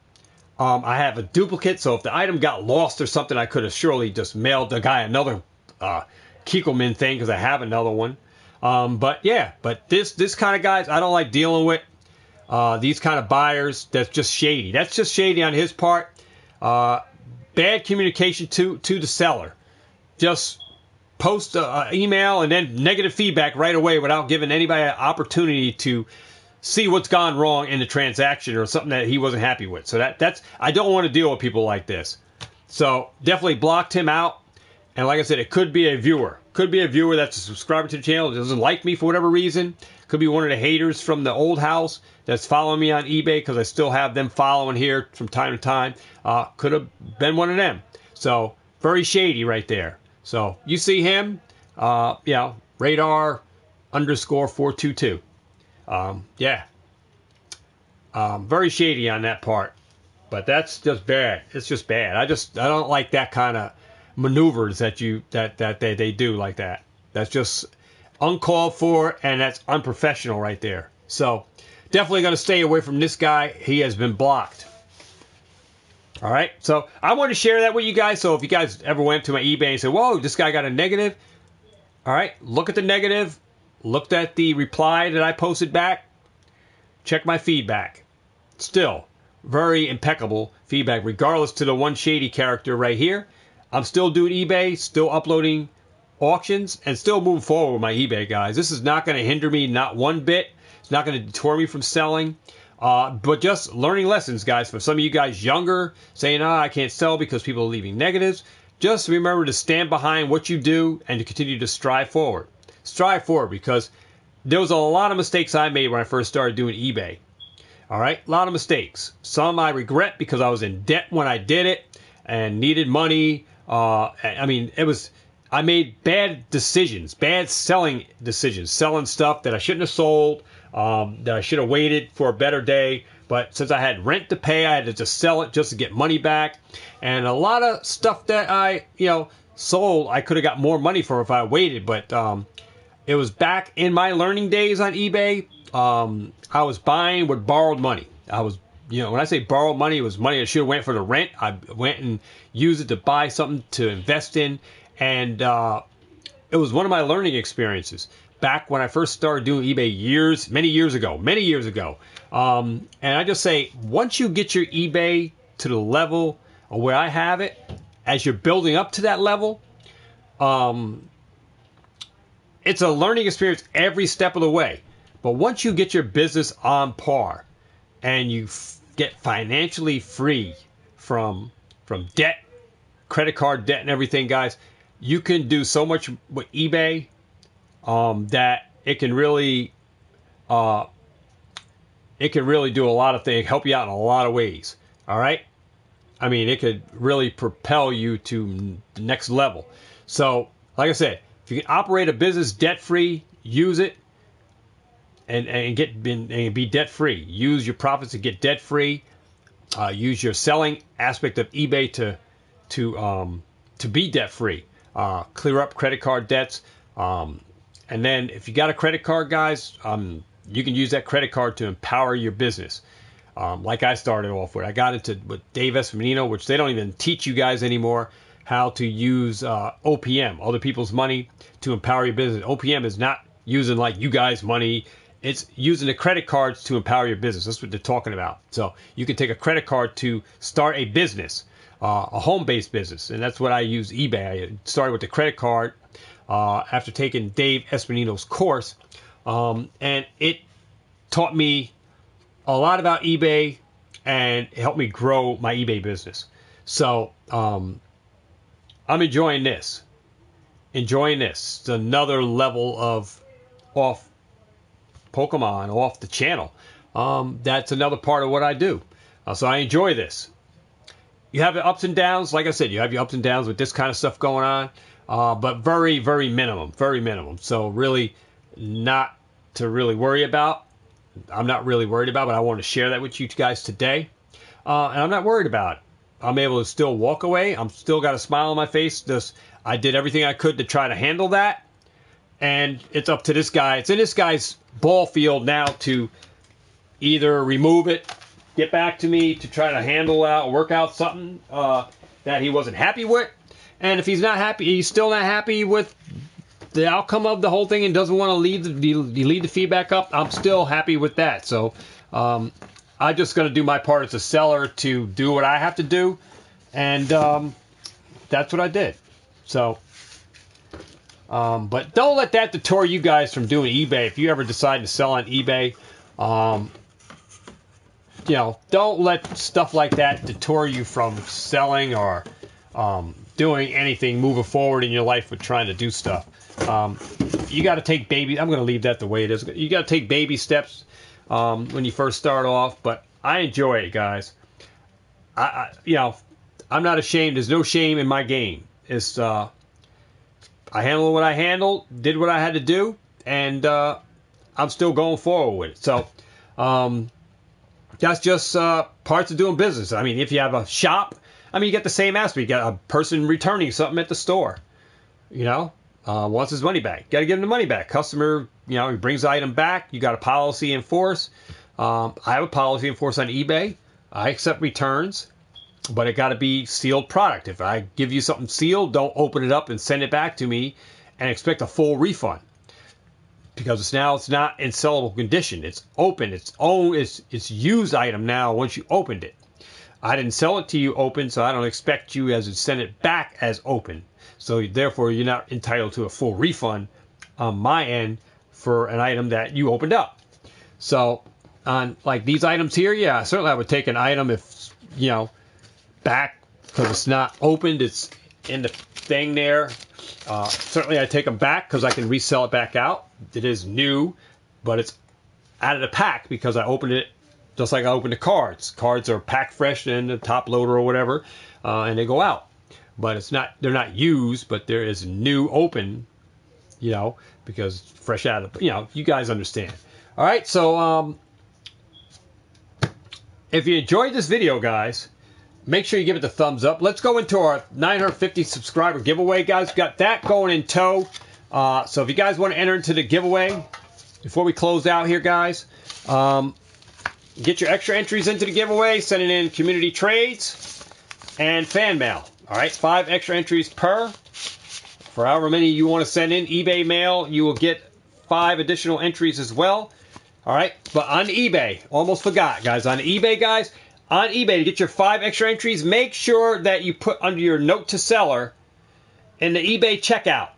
I have a duplicate, so if the item got lost or something, I could have surely just mailed the guy another Kiekelman thing because I have another one. But yeah, but this kind of guys I don't like dealing with. These kind of buyers, that's just shady. That's just shady on his part. Bad communication to the seller. Just post an email and then negative feedback right away without giving anybody an opportunity to see what's gone wrong in the transaction or something that he wasn't happy with. So that's, I don't want to deal with people like this. So definitely blocked him out. And like I said, it could be a viewer. Could be a viewer that's a subscriber to the channel, doesn't like me for whatever reason. Could be one of the haters from the old house that's following me on eBay because I still have them following here from time to time. Could have been one of them. So very shady right there. So you see him, you know, radar_422. Yeah, very shady on that part, but that's just bad. It's just bad. I don't like that kind of maneuvers that they do like that. That's just uncalled for and that's unprofessional right there. So definitely going to stay away from this guy. He has been blocked. All right. So I want to share that with you guys. So if you guys ever went to my eBay and said, whoa, this guy got a negative. All right. Look at the negative. Looked at the reply that I posted back. Check my feedback. Still, very impeccable feedback, regardless to the one shady character right here. I'm still doing eBay, still uploading auctions, and still moving forward with my eBay, guys. This is not going to hinder me, not one bit. It's not going to deter me from selling. But just learning lessons, guys. For some of you guys younger, saying, oh, I can't sell because people are leaving negatives. Just remember to stand behind what you do and to continue to strive forward. Strive for, because there was a lot of mistakes I made when I first started doing eBay. All right, a lot of mistakes. Some I regret because I was in debt when I did it and needed money. I mean, I made bad decisions, bad selling decisions, selling stuff that I shouldn't have sold, that I should have waited for a better day. But since I had rent to pay, I had to just sell it just to get money back. And a lot of stuff that I, you know, sold, I could have got more money for if I waited, but it was back in my learning days on eBay. I was buying with borrowed money. I was, you know, when I say borrowed money, it was money I should have went for the rent. I went and used it to buy something to invest in. And it was one of my learning experiences back when I first started doing eBay years, many years ago. And I just say, once you get your eBay to the level of where I have it, as you're building up to that level, it's a learning experience every step of the way. But once you get your business on par and you get financially free from debt credit card debt and everything, guys, you can do so much with eBay that it can really do a lot of things, help you out in a lot of ways. All right, I mean, it could really propel you to the next level. So, like I said, if you can operate a business debt-free, use it and be debt-free. Use your profits to get debt-free. Use your selling aspect of eBay to be debt-free. Clear up credit card debts. And then if you got a credit card, guys, you can use that credit card to empower your business. Like I started off with, I got into with Dave Esposito, which they don't even teach you guys anymore, how to use OPM, other people's money, to empower your business. OPM is not using like you guys' money. It's using the credit cards to empower your business. That's what they're talking about. So you can take a credit card to start a business, a home-based business. And that's what I use eBay. I started with the credit card after taking Dave Esposito's course. And it taught me a lot about eBay and it helped me grow my eBay business. So I'm enjoying this. It's another level of off Pokemon, off the channel. That's another part of what I do. So I enjoy this. You have the ups and downs. Like I said, you have your ups and downs with this kind of stuff going on. But very, very minimum. Very minimum. So really not to really worry about. I'm not really worried about it, but I want to share that with you guys today. And I'm not worried about it. I'm able to still walk away. I'm still got a smile on my face. I did everything I could to try to handle that. And it's up to this guy. It's in this guy's ball field now to either remove it, get back to me, to try to handle out, work out something that he wasn't happy with. And if he's not happy, he's still not happy with the outcome of the whole thing and doesn't want to lead the feedback up, I'm still happy with that. So I'm just going to do my part as a seller to do what I have to do. And that's what I did. So, but don't let that deter you guys from doing eBay. If you ever decide to sell on eBay, you know, don't let stuff like that deter you from selling or doing anything moving forward in your life with trying to do stuff. You got to take baby. I'm going to leave that the way it is. You got to take baby steps when you first start off. But I enjoy it, guys. You know, I'm not ashamed. There's no shame in my game. It's I handled what I handled, did what I had to do, and I'm still going forward with it. So that's just parts of doing business. I mean, if you have a shop, I mean, you get the same aspect. You got a person returning something at the store, you know. Wants his money back. Got to give him the money back. Customer, you know, he brings the item back. You got a policy in force. I have a policy in force on eBay. I accept returns, but it got to be sealed product. If I give you something sealed, don't open it up and send it back to me and expect a full refund, because it's not in sellable condition. It's open. It's used item now once you opened it. I didn't sell it to you open, so I don't expect you as to send it back as open. So therefore, you're not entitled to a full refund on my end for an item that you opened up. So on like these items here, yeah, certainly I would take an item if, you know, back because it's not opened. It's in the thing there. Certainly I take them back because I can resell it back out. It is new, but it's out of the pack because I opened it just like I opened the cards. Cards are packed fresh in the top loader or whatever, and they go out. But it's not, they're not used, but there is new open, you know, because fresh out of, you know, you guys understand. All right, so if you enjoyed this video, guys, make sure you give it the thumbs up. Let's go into our 950 subscriber giveaway, guys. We've got that going in tow. So if you guys want to enter into the giveaway, before we close out here, guys, get your extra entries into the giveaway, sending in community trades and fan mail. All right, 5 extra entries per. For however many you want to send in eBay mail, you will get 5 additional entries as well. All right, but on eBay, almost forgot, guys. On eBay, guys, on eBay, to get your 5 extra entries, make sure that you put under your note to seller in the eBay checkout.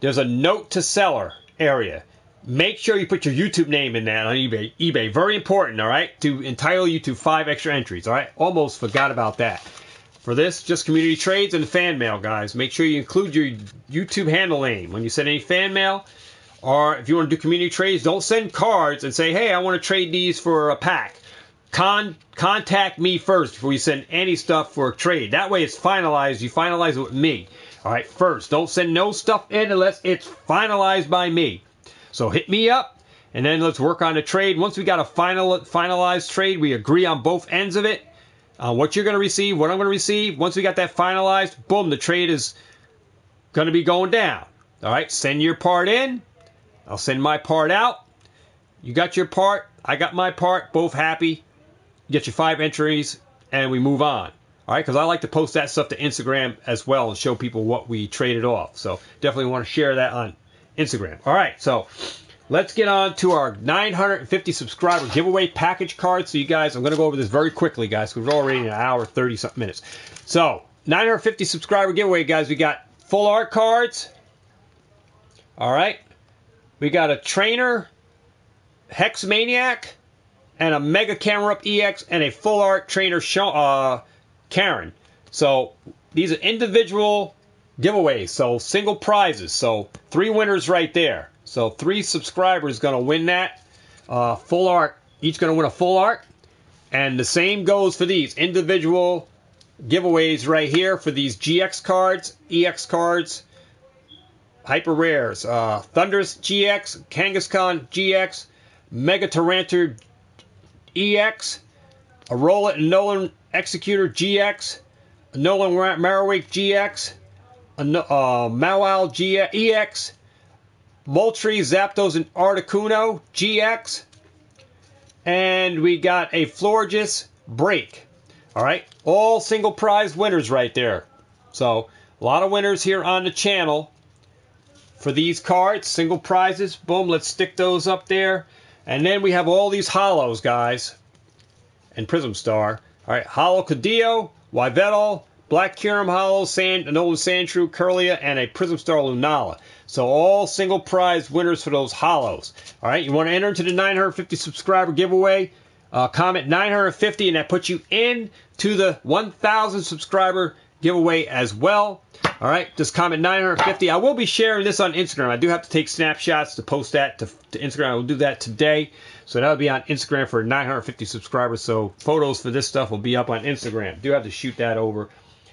There's a note to seller area. Make sure you put your YouTube name in that on eBay. Very important, all right, to entitle you to 5 extra entries, all right? Almost forgot about that. For this, just community trades and fan mail, guys. Make sure you include your YouTube handle name when you send any fan mail. Or if you want to do community trades, don't send cards and say, hey, I want to trade these for a pack. Contact me first before you send any stuff for a trade. That way it's finalized. You finalize it with me. All right, first, don't send no stuff in unless it's finalized by me. So hit me up, and then let's work on a trade. Once we got a finalized trade, we agree on both ends of it, what you're going to receive, what I'm going to receive. Once we got that finalized, boom, the trade is going to be going down. All right, send your part in. I'll send my part out. You got your part. I got my part. Both happy. You get your 5 entries, and we move on. All right, because I like to post that stuff to Instagram as well and show people what we traded off. So definitely want to share that on Instagram. All right, so let's get on to our 950 subscriber giveaway package card. So you guys, I'm going to go over this very quickly, guys, because we're already in an hour, 30-something minutes. So 950 subscriber giveaway, guys. We got full art cards. All right. We got a trainer, Hex Maniac, and a Mega Camera Up EX, and a full art trainer, Karen. So these are individual giveaways, so single prizes. So 3 winners right there. So 3 subscribers going to win that full art. Each going to win a full art. And the same goes for these individual giveaways right here for these GX cards, EX cards, Hyper Rares, Thundurus GX, Kangaskhan GX, Mega Tyranitar EX, Arola and Nolan Executor GX, Nolan Marowak GX, Mawile EX, Moltres, Zapdos, and Articuno GX, and we got a Florges Break. All right, all single prize winners right there. So a lot of winners here on the channel for these cards, single prizes. Boom, let's stick those up there. And then we have all these hollows, guys, and Prism Star. All right, Hollow Cadillo, Yveltal, Black Kyurem Hollow, Alolan Sandshrew, Kirlia, and a Prism Star Lunala. So all single prize winners for those hollows. All right, you want to enter into the 950 subscriber giveaway. Comment 950, and that puts you in to the 1,000 subscriber giveaway as well. All right, just comment 950. I will be sharing this on Instagram. I do have to take snapshots to post that to Instagram. I will do that today. So that'll be on Instagram for 950 subscribers. So photos for this stuff will be up on Instagram. Do have to shoot that over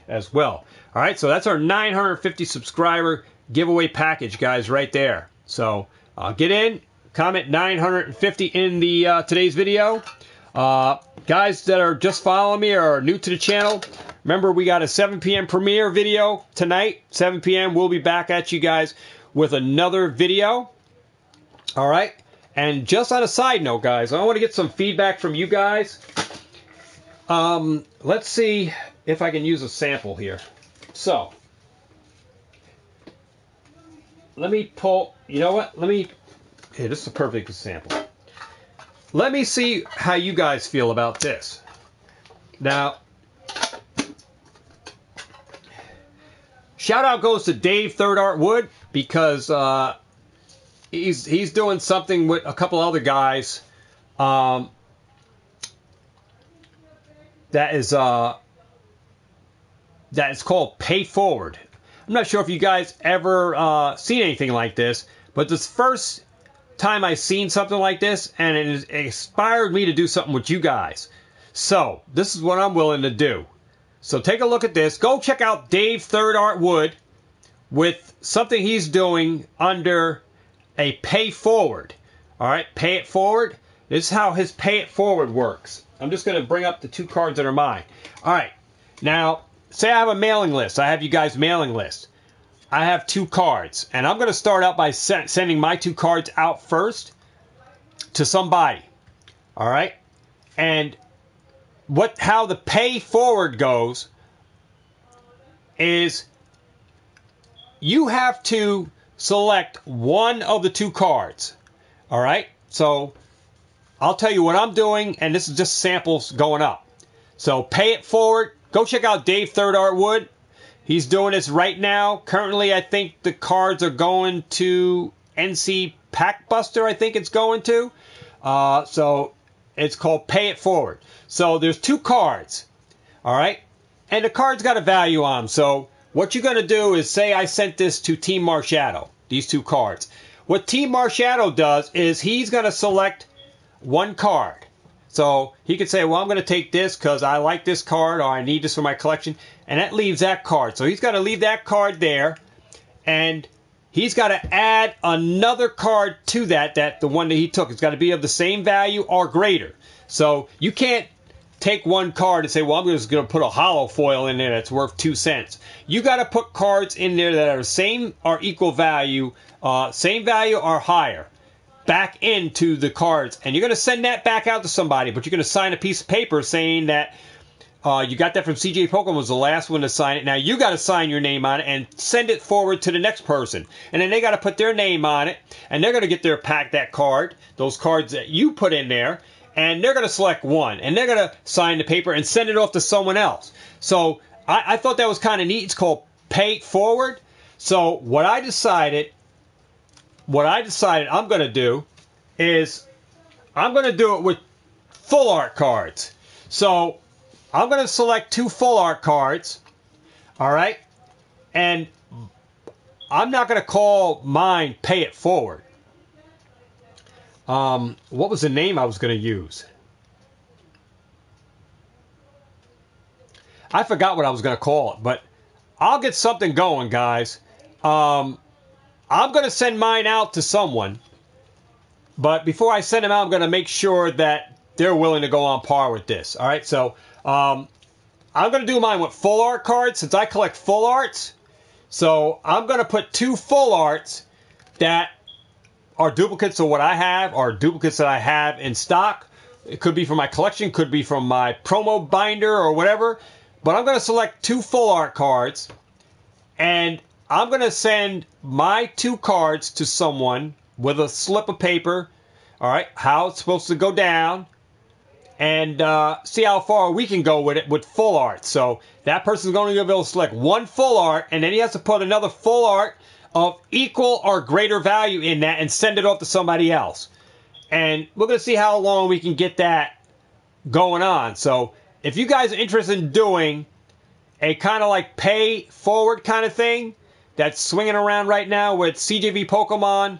as well. All right, so that's our 950 subscriber giveaway package, guys, right there. So get in, comment 950 in the today's video. Guys that are just following me or are new to the channel, remember we got a 7 p.m. premiere video tonight. 7 p.m. We'll be back at you guys with another video. All right. And just on a side note, guys, I want to get some feedback from you guys. Let's see if I can use a sample here. So let me pull, you know what? Let me, hey, this is a perfect sample. Let me see how you guys feel about this. Now, shout out goes to Dave Third Art Wood, because he's doing something with a couple other guys that is called Pay Forward. I'm not sure if you guys ever seen anything like this, but this first time I seen something like this, and it inspired me to do something with you guys. So this is what I'm willing to do. So take a look at this. Go check out Dave Third Art Wood with something he's doing under a Pay Forward. All right, Pay It Forward. This is how his Pay It Forward works. I'm just going to bring up the 2 cards that are mine. All right, now say I have a mailing list. I have you guys' mailing list. I have 2 cards, and I'm going to start out by sending my 2 cards out first to somebody, all right? And how the Pay Forward goes is you have to select one of the 2 cards, all right? So I'll tell you what I'm doing, and this is just samples going up. So Pay It Forward. Go check out Dave Third Art Wood. He's doing this right now. Currently, I think the cards are going to NC Packbuster, I think it's going to. So it's called Pay It Forward. So there's 2 cards, all right? and the card's got a value on them. So what you're going to do is say I sent this to Team Marshadow, these two cards. What Team Marshadow does is he's going to select one card. So he could say, well, I'm going to take this because I like this card or I need this for my collection. And that leaves that card. So he's got to leave that card there. And he's got to add another card to that, the one that he took. It's got to be of the same value or greater. So you can't take one card and say, well, I'm just going to put a hollow foil in there that's worth 2 cents. You got to put cards in there that are the same or equal value, same value or higher, back into the cards. And you're going to send that back out to somebody, but you're going to sign a piece of paper saying that you got that from CJ Pokemon, was the last one to sign it. Now you got to sign your name on it and send it forward to the next person. And then they got to put their name on it, and they're going to get their pack, that card, those cards that you put in there, and they're going to select one, and they're going to sign the paper and send it off to someone else. So I thought that was kind of neat. It's called Pay It Forward. So what I decided, I'm going to do is I'm going to do it with full art cards. So I'm going to select 2 full art cards, all right? And I'm not going to call mine Pay It Forward. What was the name I was going to use? I forgot what I was going to call it, but I'll get something going, guys. I'm going to send mine out to someone, but before I send them out, I'm going to make sure that they're willing to go on par with this, all right? So I'm going to do mine with full art cards since I collect full arts. So I'm going to put 2 full arts that are duplicates of what I have or duplicates that I have in stock. It could be from my collection, could be from my promo binder or whatever. But I'm going to select 2 full art cards and I'm going to send my 2 cards to someone with a slip of paper. All right, how it's supposed to go down. And see how far we can go with it with full art. So that person's going to be able to select 1 full art, and then he has to put another full art of equal or greater value in that and send it off to somebody else. And we're going to see how long we can get that going on. So if you guys are interested in doing a kind of like pay forward kind of thing that's swinging around right now with CJV Pokemon,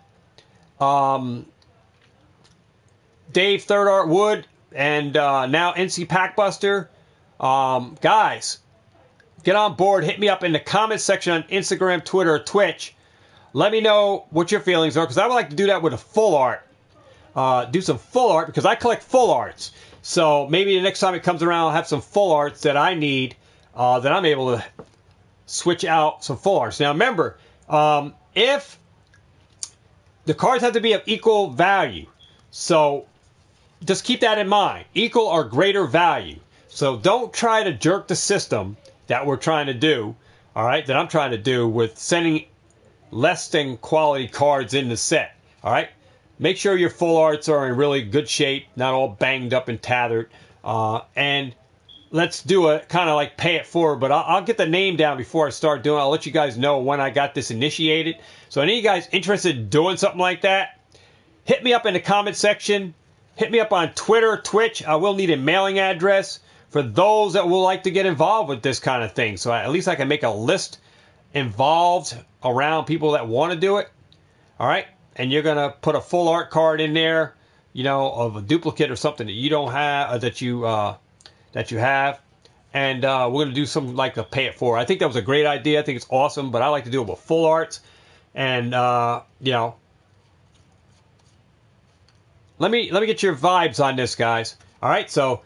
Dave Third Art Wood, and now NC Packbuster, guys, get on board. Hit me up in the comment section on Instagram, Twitter, or Twitch. Let me know what your feelings are because I would like to do that with a full art. Do some full art because I collect full arts. So maybe the next time it comes around, I'll have some full arts that I need that I'm able to switch out some full arts. Now remember, if the cards have to be of equal value, so just keep that in mind, equal or greater value. So don't try to jerk the system that we're trying to do, all right, that I'm trying to do with sending less than quality cards in the set, all right? Make sure your full arts are in really good shape, not all banged up and tattered, and let's do a kind of like pay it forward, but I'll get the name down before I start doing it. I'll let you guys know when I got this initiated. So any of you guys interested in doing something like that, hit me up in the comment section. Hit me up on Twitter, Twitch. I will need a mailing address for those that would like to get involved with this kind of thing. So at least I can make a list involved around people that want to do it. All right. And you're going to put a full art card in there, you know, of a duplicate or something that you don't have, that you have. And we're going to do something like a pay it forward. I think that was a great idea. I think it's awesome. But I like to do it with full arts. And, you know, Let me get your vibes on this, guys. All right, so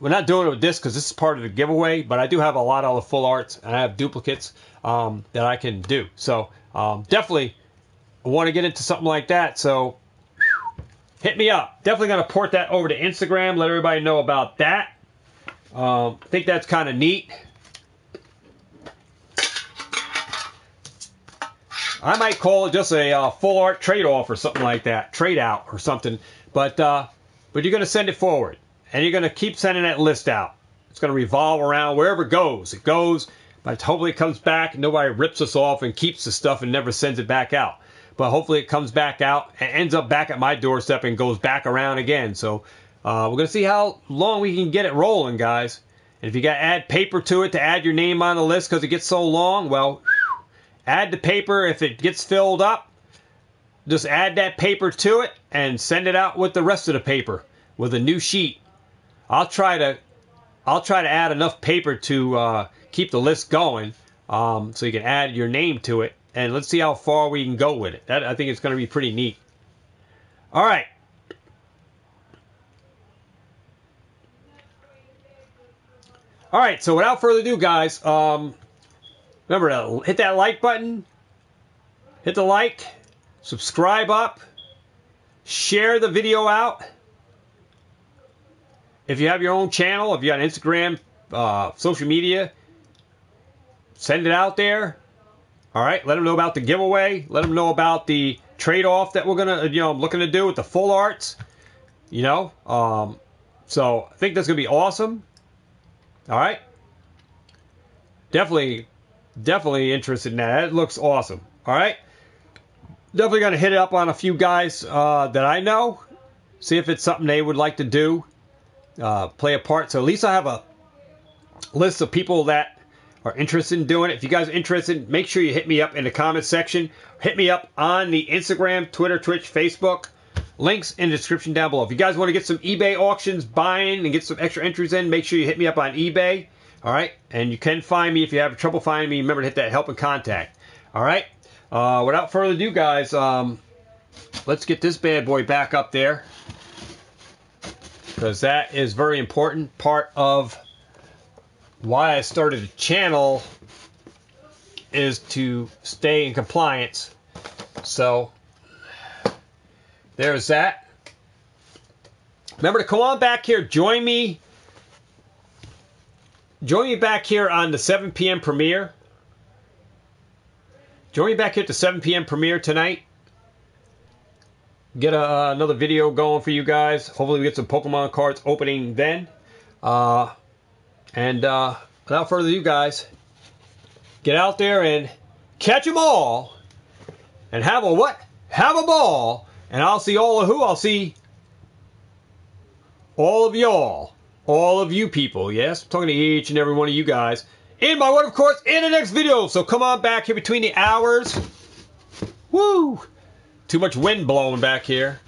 we're not doing it with this because this is part of the giveaway, but I do have a lot of the full arts, and I have duplicates that I can do. So definitely want to get into something like that, so hit me up. Definitely going to port that over to Instagram, let everybody know about that. I think that's kind of neat. I might call it just a full art trade-off or something like that, trade-out or something. But you're going to send it forward, and you're going to keep sending that list out. It's going to revolve around wherever it goes. It goes, but hopefully it comes back, and nobody rips us off and keeps the stuff and never sends it back out. But hopefully it comes back out and ends up back at my doorstep and goes back around again. So we're going to see how long we can get it rolling, guys. And if you got to add paper to it to add your name on the list because it gets so long, well, add the paper. If it gets filled up, just add that paper to it and send it out with the rest of the paper with a new sheet. I'll try to add enough paper to keep the list going, so you can add your name to it. And let's see how far we can go with it. That, I think it's going to be pretty neat. All right. All right, so without further ado, guys, remember to hit that like button, hit the like, subscribe up, share the video out. If you have your own channel, if you're on Instagram, social media, send it out there. All right, let them know about the giveaway. Let them know about the trade-off that we're gonna, I'm looking to do with the full arts. So I think that's gonna be awesome. All right, definitely interested in that. That looks awesome. All right, definitely gonna hit it up on a few guys that I know, see if it's something they would like to do, play a part. So at least I have a list of people that are interested in doing it. If you guys are interested, make sure you hit me up in the comment section. Hit me up on the Instagram, Twitter, Twitch, Facebook. Links in the description down below. If you guys want to get some eBay auctions buying and get some extra entries in, make sure you hit me up on eBay. All right. And you can find me if you have trouble finding me. Remember to hit that help and contact. All right. Without further ado, guys, let's get this bad boy back up there, because that is very important part of why I started the channel is to stay in compliance. So there's that. Remember to come on back here. Join me. Join me back here on the 7 p.m. premiere. Join me back here at the 7 p.m. premiere tonight. Get another video going for you guys. Hopefully we get some Pokemon cards opening then. And without further ado, guys, get out there and catch them all. And have a what? Have a ball. And I'll see all of who? I'll see all of y'all. All of you people, yes? I'm talking to each and every one of you guys. In my one, of course, in the next video. So come on back here between the hours. Woo! Too much wind blowing back here.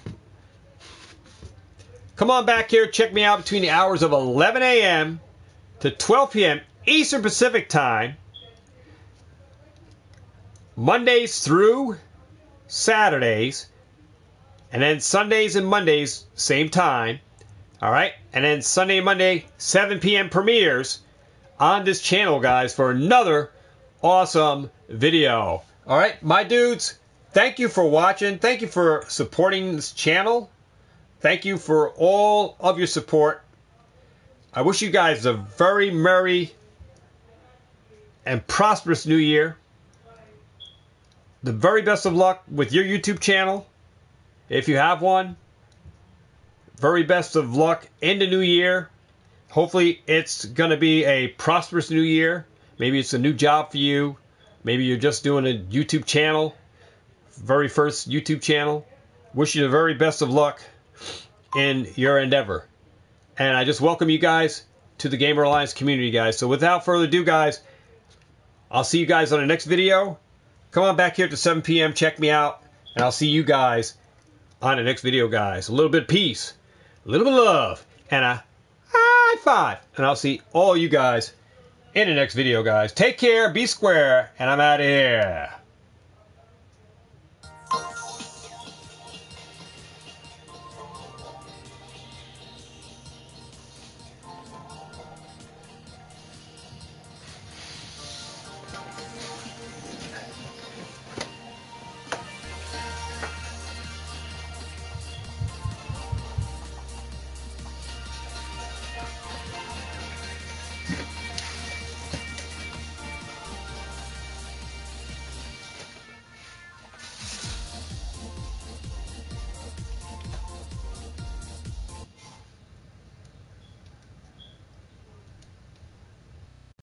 Come on back here. Check me out between the hours of 11 a.m. to 12 p.m. Eastern Pacific Time. Mondays through Saturdays. And then Sundays and Mondays, same time. All right. And then Sunday and Monday, 7 p.m. premieres on this channel, guys, for another awesome video. All right, my dudes, thank you for watching. Thank you for supporting this channel. Thank you for all of your support. I wish you guys a very merry and prosperous new year. The very best of luck with your YouTube channel. If you have one, very best of luck in the new year. Hopefully it's going to be a prosperous new year. Maybe it's a new job for you. Maybe you're just doing a YouTube channel, very first YouTube channel. Wish you the very best of luck in your endeavor. And I just welcome you guys to the Gamer Alliance community, guys. So without further ado, guys, I'll see you guys on the next video. Come on back here to 7 p.m. Check me out, and I'll see you guys on the next video, guys. A little bit of peace, a little bit of love, and a high five. And I'll see all you guys in the next video, guys. Take care, be square, and I'm out of here.